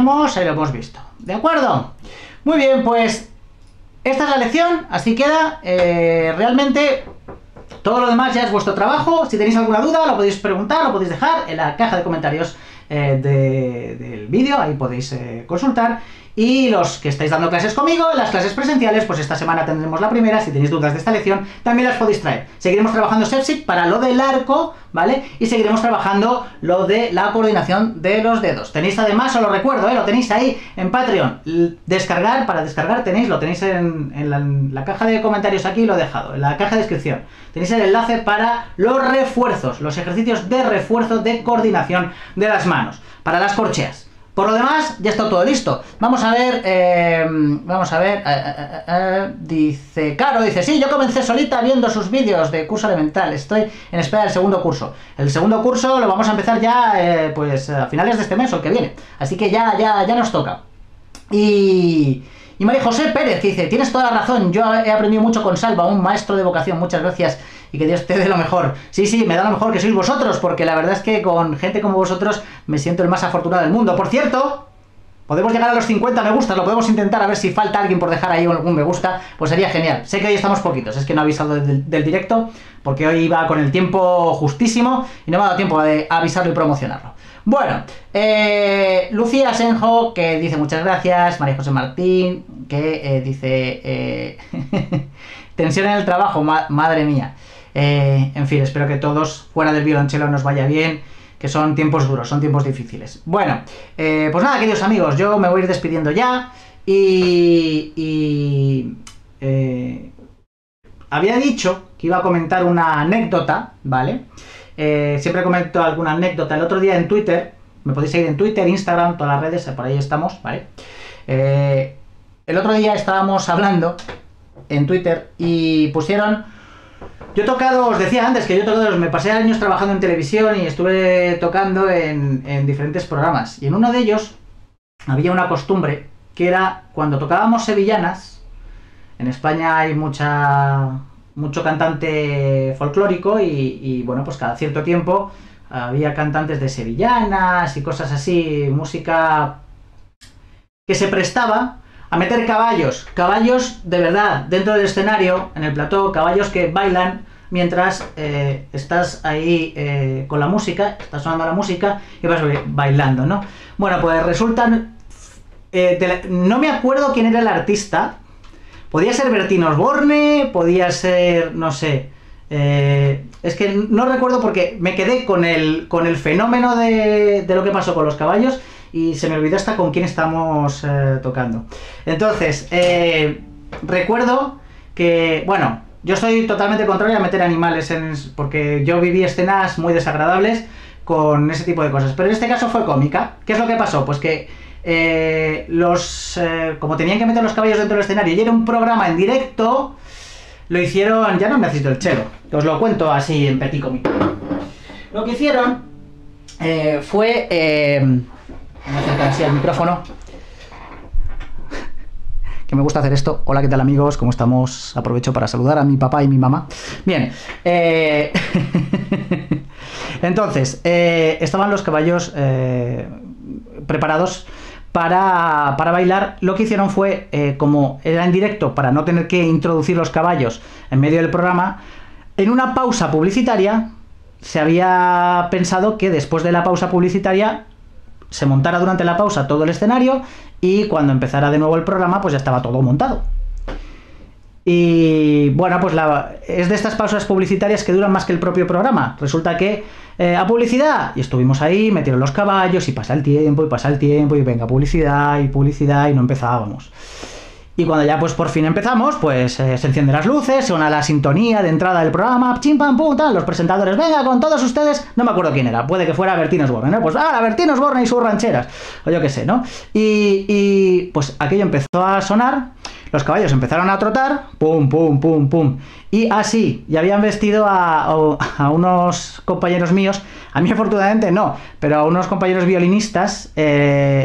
tenemos, ahí lo hemos visto. ¿De acuerdo? Muy bien, pues esta es la lección, así queda. Realmente todo lo demás ya es vuestro trabajo. Si tenéis alguna duda, lo podéis preguntar, lo podéis dejar en la caja de comentarios del vídeo, ahí podéis consultar. Y los que estáis dando clases conmigo, las clases presenciales, pues esta semana tendremos la primera. Si tenéis dudas de esta lección, también las podéis traer. Seguiremos trabajando Ševčík para lo del arco, ¿vale? Y seguiremos trabajando lo de la coordinación de los dedos. Tenéis además, os lo recuerdo, lo tenéis ahí en Patreon. Descargar, para descargar tenéis, lo tenéis en la caja de comentarios aquí, lo he dejado, en la caja de descripción. Tenéis el enlace para los refuerzos, los ejercicios de refuerzo de coordinación de las manos, para las corcheas. Por lo demás, ya está todo listo. Vamos a ver, dice Caro, dice, sí, yo comencé solita viendo sus vídeos de curso elemental, estoy en espera del segundo curso. El segundo curso lo vamos a empezar ya, pues, a finales de este mes o el que viene. Así que ya nos toca. Y María José Pérez dice, tienes toda la razón, yo he aprendido mucho con Salva, un maestro de vocación, muchas gracias y que Dios te dé lo mejor. Sí, sí, me da lo mejor que sois vosotros, porque la verdad es que con gente como vosotros me siento el más afortunado del mundo. Por cierto, podemos llegar a los 50 me gustas, lo podemos intentar, a ver si falta alguien por dejar ahí algún me gusta, pues sería genial. Sé que hoy estamos poquitos, es que no he avisado del directo, porque hoy iba con el tiempo justísimo y no me ha dado tiempo de avisarlo y promocionarlo. Bueno, Lucía Senjo, que dice muchas gracias, María José Martín, que dice, tensión en el trabajo, madre mía. En fin, espero que todos fuera del violonchelo nos vaya bien, que son tiempos duros, son tiempos difíciles. Bueno, pues nada, queridos amigos, yo me voy a ir despidiendo ya y había dicho que iba a comentar una anécdota, ¿vale? Siempre comento alguna anécdota. El otro día en Twitter, me podéis seguir en Twitter, Instagram, todas las redes, por ahí estamos, ¿vale? El otro día estábamos hablando en Twitter y pusieron... Yo he tocado, os decía antes que yo he tocado, me pasé años trabajando en televisión y estuve tocando en diferentes programas. Y en uno de ellos había una costumbre que era cuando tocábamos sevillanas, en España hay mucho cantante folclórico y bueno, pues cada cierto tiempo había cantantes de sevillanas y cosas así, música que se prestaba a meter caballos de verdad, dentro del escenario, en el plató, caballos que bailan mientras estás ahí con la música, está sonando la música y vas bailando, ¿no? Bueno, pues resultan... no me acuerdo quién era el artista, podía ser Bertín Osborne, podía ser, no sé... es que no recuerdo porque me quedé con el fenómeno de lo que pasó con los caballos y se me olvidó hasta con quién estamos tocando. Entonces, recuerdo que, bueno, yo soy totalmente contrario a meter animales porque yo viví escenas muy desagradables con ese tipo de cosas, pero en este caso fue cómica. ¿Qué es lo que pasó? Pues que como tenían que meter los caballos dentro del escenario y era un programa en directo, lo hicieron, ya no necesito el chelo, os lo cuento así en petit comité. Lo que hicieron fue... me acerco así al micrófono, que me gusta hacer esto. Hola, ¿qué tal, amigos? ¿Cómo estamos? Aprovecho para saludar a mi papá y mi mamá. Bien, entonces, estaban los caballos preparados para bailar. Lo que hicieron fue, como era en directo, para no tener que introducir los caballos en medio del programa, en una pausa publicitaria se había pensado que después de la pausa publicitaria se montara durante la pausa todo el escenario y cuando empezara de nuevo el programa pues ya estaba todo montado. Y bueno, pues es de estas pausas publicitarias que duran más que el propio programa. Resulta que a publicidad, y estuvimos ahí, metieron los caballos y pasa el tiempo y venga publicidad y no empezábamos. Y cuando ya pues por fin empezamos, pues se encienden las luces, suena la sintonía de entrada del programa, chim pam pum, tal, los presentadores, venga con todos ustedes, no me acuerdo quién era, puede que fuera Bertín Osborne, ¿no? Pues ahora Bertín Osborne y sus rancheras, o yo qué sé, ¿no? Y pues aquello empezó a sonar, los caballos empezaron a trotar, pum, pum, pum, pum, y así, y habían vestido a unos compañeros míos, a mí afortunadamente no, pero a unos compañeros violinistas,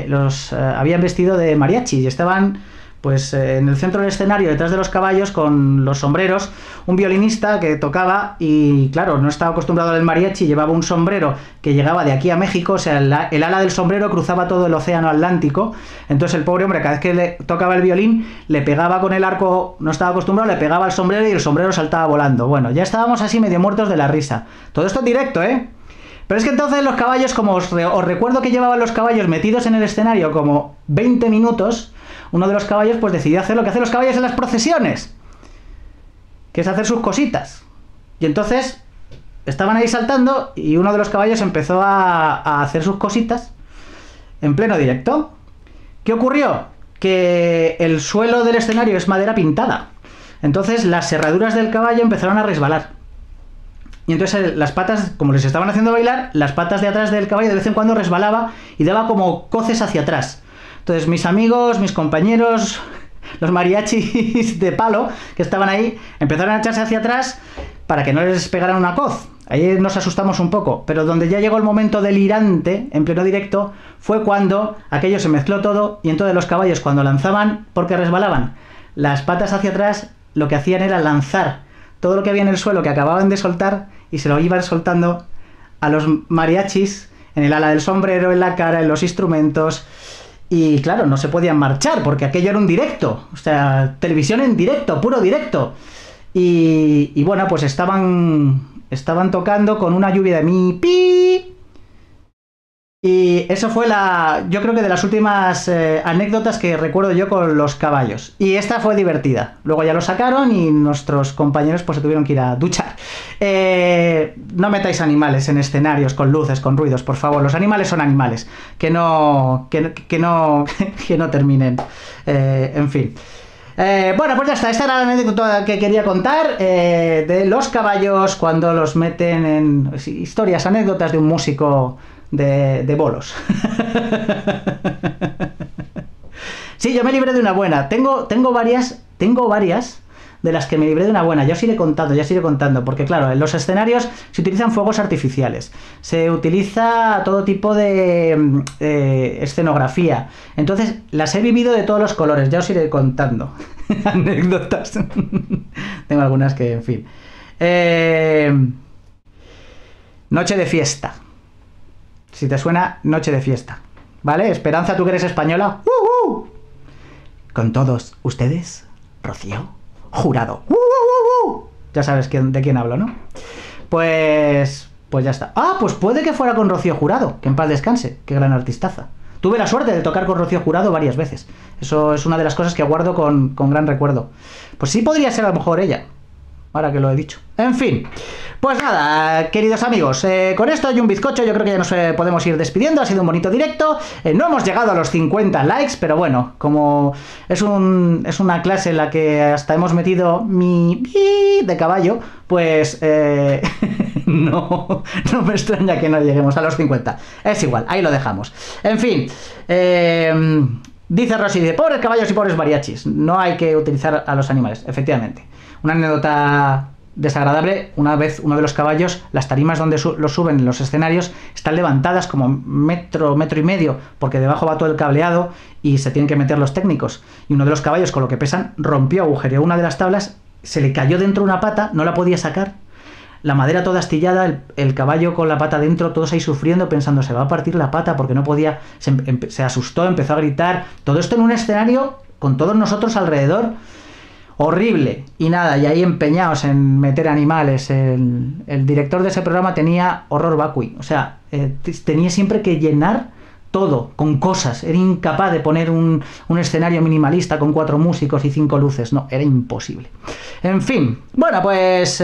los habían vestido de mariachi y estaban... pues en el centro del escenario, detrás de los caballos, con los sombreros, un violinista que tocaba y, claro, no estaba acostumbrado al mariachi, llevaba un sombrero que llegaba de aquí a México, o sea, el ala del sombrero cruzaba todo el océano Atlántico, entonces el pobre hombre, cada vez que le tocaba el violín, le pegaba con el arco, no estaba acostumbrado, le pegaba al sombrero y el sombrero saltaba volando. Bueno, ya estábamos así medio muertos de la risa. Todo esto en directo, ¿eh? Pero es que entonces los caballos, como os recuerdo que llevaban los caballos metidos en el escenario como 20 minutos, uno de los caballos pues decidió hacer lo que hacen los caballos en las procesiones, que es hacer sus cositas. Y entonces estaban ahí saltando y uno de los caballos empezó a hacer sus cositas en pleno directo. ¿Qué ocurrió? Que el suelo del escenario es madera pintada. Entonces las herraduras del caballo empezaron a resbalar. Y entonces las patas, como les estaban haciendo bailar, las patas de atrás del caballo de vez en cuando resbalaba y daba como coces hacia atrás. Entonces mis amigos, mis compañeros, los mariachis de palo que estaban ahí, empezaron a echarse hacia atrás para que no les pegaran una coz. Ahí nos asustamos un poco, pero donde ya llegó el momento delirante, en pleno directo, fue cuando aquello se mezcló todo y entonces los caballos cuando lanzaban, porque resbalaban, las patas hacia atrás, lo que hacían era lanzar todo lo que había en el suelo que acababan de soltar y se lo iban soltando a los mariachis en el ala del sombrero, en la cara, en los instrumentos. Y claro, no se podían marchar porque aquello era un directo, o sea, televisión en directo, puro directo. Y bueno, pues estaban tocando con una lluvia de mi pi. Y eso fue yo creo que de las últimas anécdotas que recuerdo yo con los caballos. Y esta fue divertida. Luego ya lo sacaron y nuestros compañeros pues se tuvieron que ir a duchar. No metáis animales en escenarios con luces, con ruidos, por favor. Los animales son animales. Que no terminen. En fin. Bueno, pues ya está. Esta era la anécdota que quería contar de los caballos cuando los meten en historias, anécdotas de un músico de bolos. Sí, yo me libré de una buena. Tengo varias de las que me libré de una buena. Ya os iré contando, porque claro, en los escenarios se utilizan fuegos artificiales, se utiliza todo tipo de escenografía. Entonces, las he vivido de todos los colores. Ya os iré contando anécdotas. Tengo algunas que, en fin. Noche de fiesta. Si te suena, noche de fiesta. ¿Vale? Esperanza, tú que eres española. ¡Uh! Con todos ustedes, Rocío Jurado. ¡Uh! Ya sabes de quién hablo, ¿no? Pues ya está. Ah, pues puede que fuera con Rocío Jurado. Que en paz descanse. Qué gran artistaza. Tuve la suerte de tocar con Rocío Jurado varias veces. Eso es una de las cosas que guardo con gran recuerdo. Pues sí podría ser a lo mejor ella. Ahora que lo he dicho. En fin. Pues nada, queridos amigos. Con esto y un bizcocho yo creo que ya nos podemos ir despidiendo. Ha sido un bonito directo. No hemos llegado a los 50 likes, pero bueno, como es una clase en la que hasta hemos metido mi de caballo, pues no me extraña que no lleguemos a los 50. Es igual, ahí lo dejamos. En fin. Dice Rosy, pobres caballos y pobres mariachis. No hay que utilizar a los animales, efectivamente. Una anécdota desagradable, una vez uno de los caballos, las tarimas donde los suben en los escenarios están levantadas como metro y medio, porque debajo va todo el cableado y se tienen que meter los técnicos. Y uno de los caballos, con lo que pesan, rompió, agujereó una de las tablas, se le cayó dentro una pata, no la podía sacar, la madera toda astillada, el caballo con la pata dentro, todos ahí sufriendo, pensando, se va a partir la pata porque no podía, se asustó, empezó a gritar, todo esto en un escenario con todos nosotros alrededor. Horrible. Y nada, y ahí empeñados en meter animales. El director de ese programa tenía horror vacui, o sea, tenía siempre que llenar todo con cosas, era incapaz de poner un escenario minimalista con 4 músicos y 5 luces, no, era imposible. En fin, bueno, pues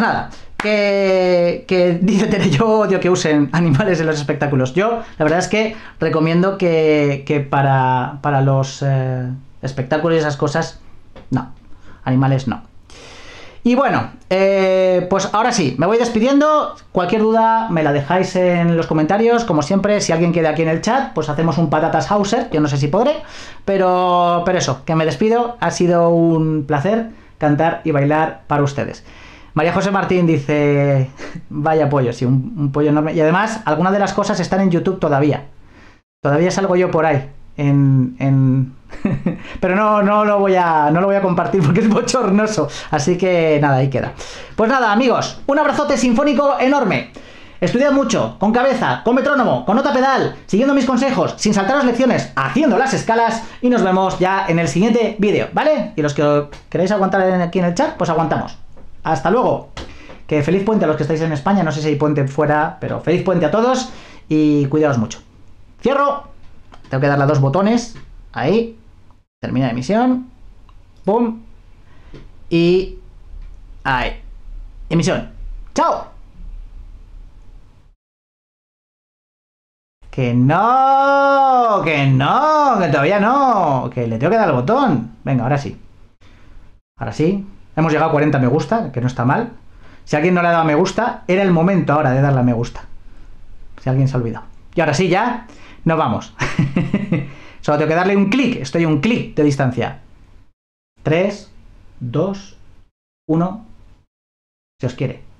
nada, que dice Tere, yo odio que usen animales en los espectáculos. Yo, la verdad es que recomiendo que para los... espectáculos y esas cosas, no. Animales, no. Y bueno, pues ahora sí, me voy despidiendo. Cualquier duda me la dejáis en los comentarios. Como siempre, si alguien queda aquí en el chat, pues hacemos un patatas hauser. Yo no sé si podré, pero eso, que me despido. Ha sido un placer cantar y bailar para ustedes. María José Martín dice, vaya pollo, sí, un pollo enorme. Y además, algunas de las cosas están en YouTube todavía. Todavía salgo yo por ahí. Pero no lo voy a compartir porque es bochornoso. Así que nada, ahí queda. Pues nada, amigos, un abrazote sinfónico enorme. Estudiad mucho, con cabeza, con metrónomo, con nota pedal, siguiendo mis consejos, sin saltaros lecciones, haciendo las escalas, y nos vemos ya en el siguiente vídeo, ¿vale? Y los que queréis aguantar aquí en el chat, pues aguantamos. ¡Hasta luego! Que feliz puente a los que estáis en España, no sé si hay puente fuera, pero feliz puente a todos y cuidaos mucho. ¡Cierro! Tengo que darle a dos botones, ahí, termina emisión, pum, y ahí, emisión. ¡Chao! Que todavía no, que le tengo que dar al botón. Venga, ahora sí. Ahora sí. Hemos llegado a 40 me gusta, que no está mal. Si alguien no le ha dado me gusta, era el momento ahora de darle a me gusta. Si alguien se ha olvidado. Y ahora sí, ya nos vamos. Solo tengo que darle un clic, estoy un clic de distancia. 3, 2, 1, si os quiere.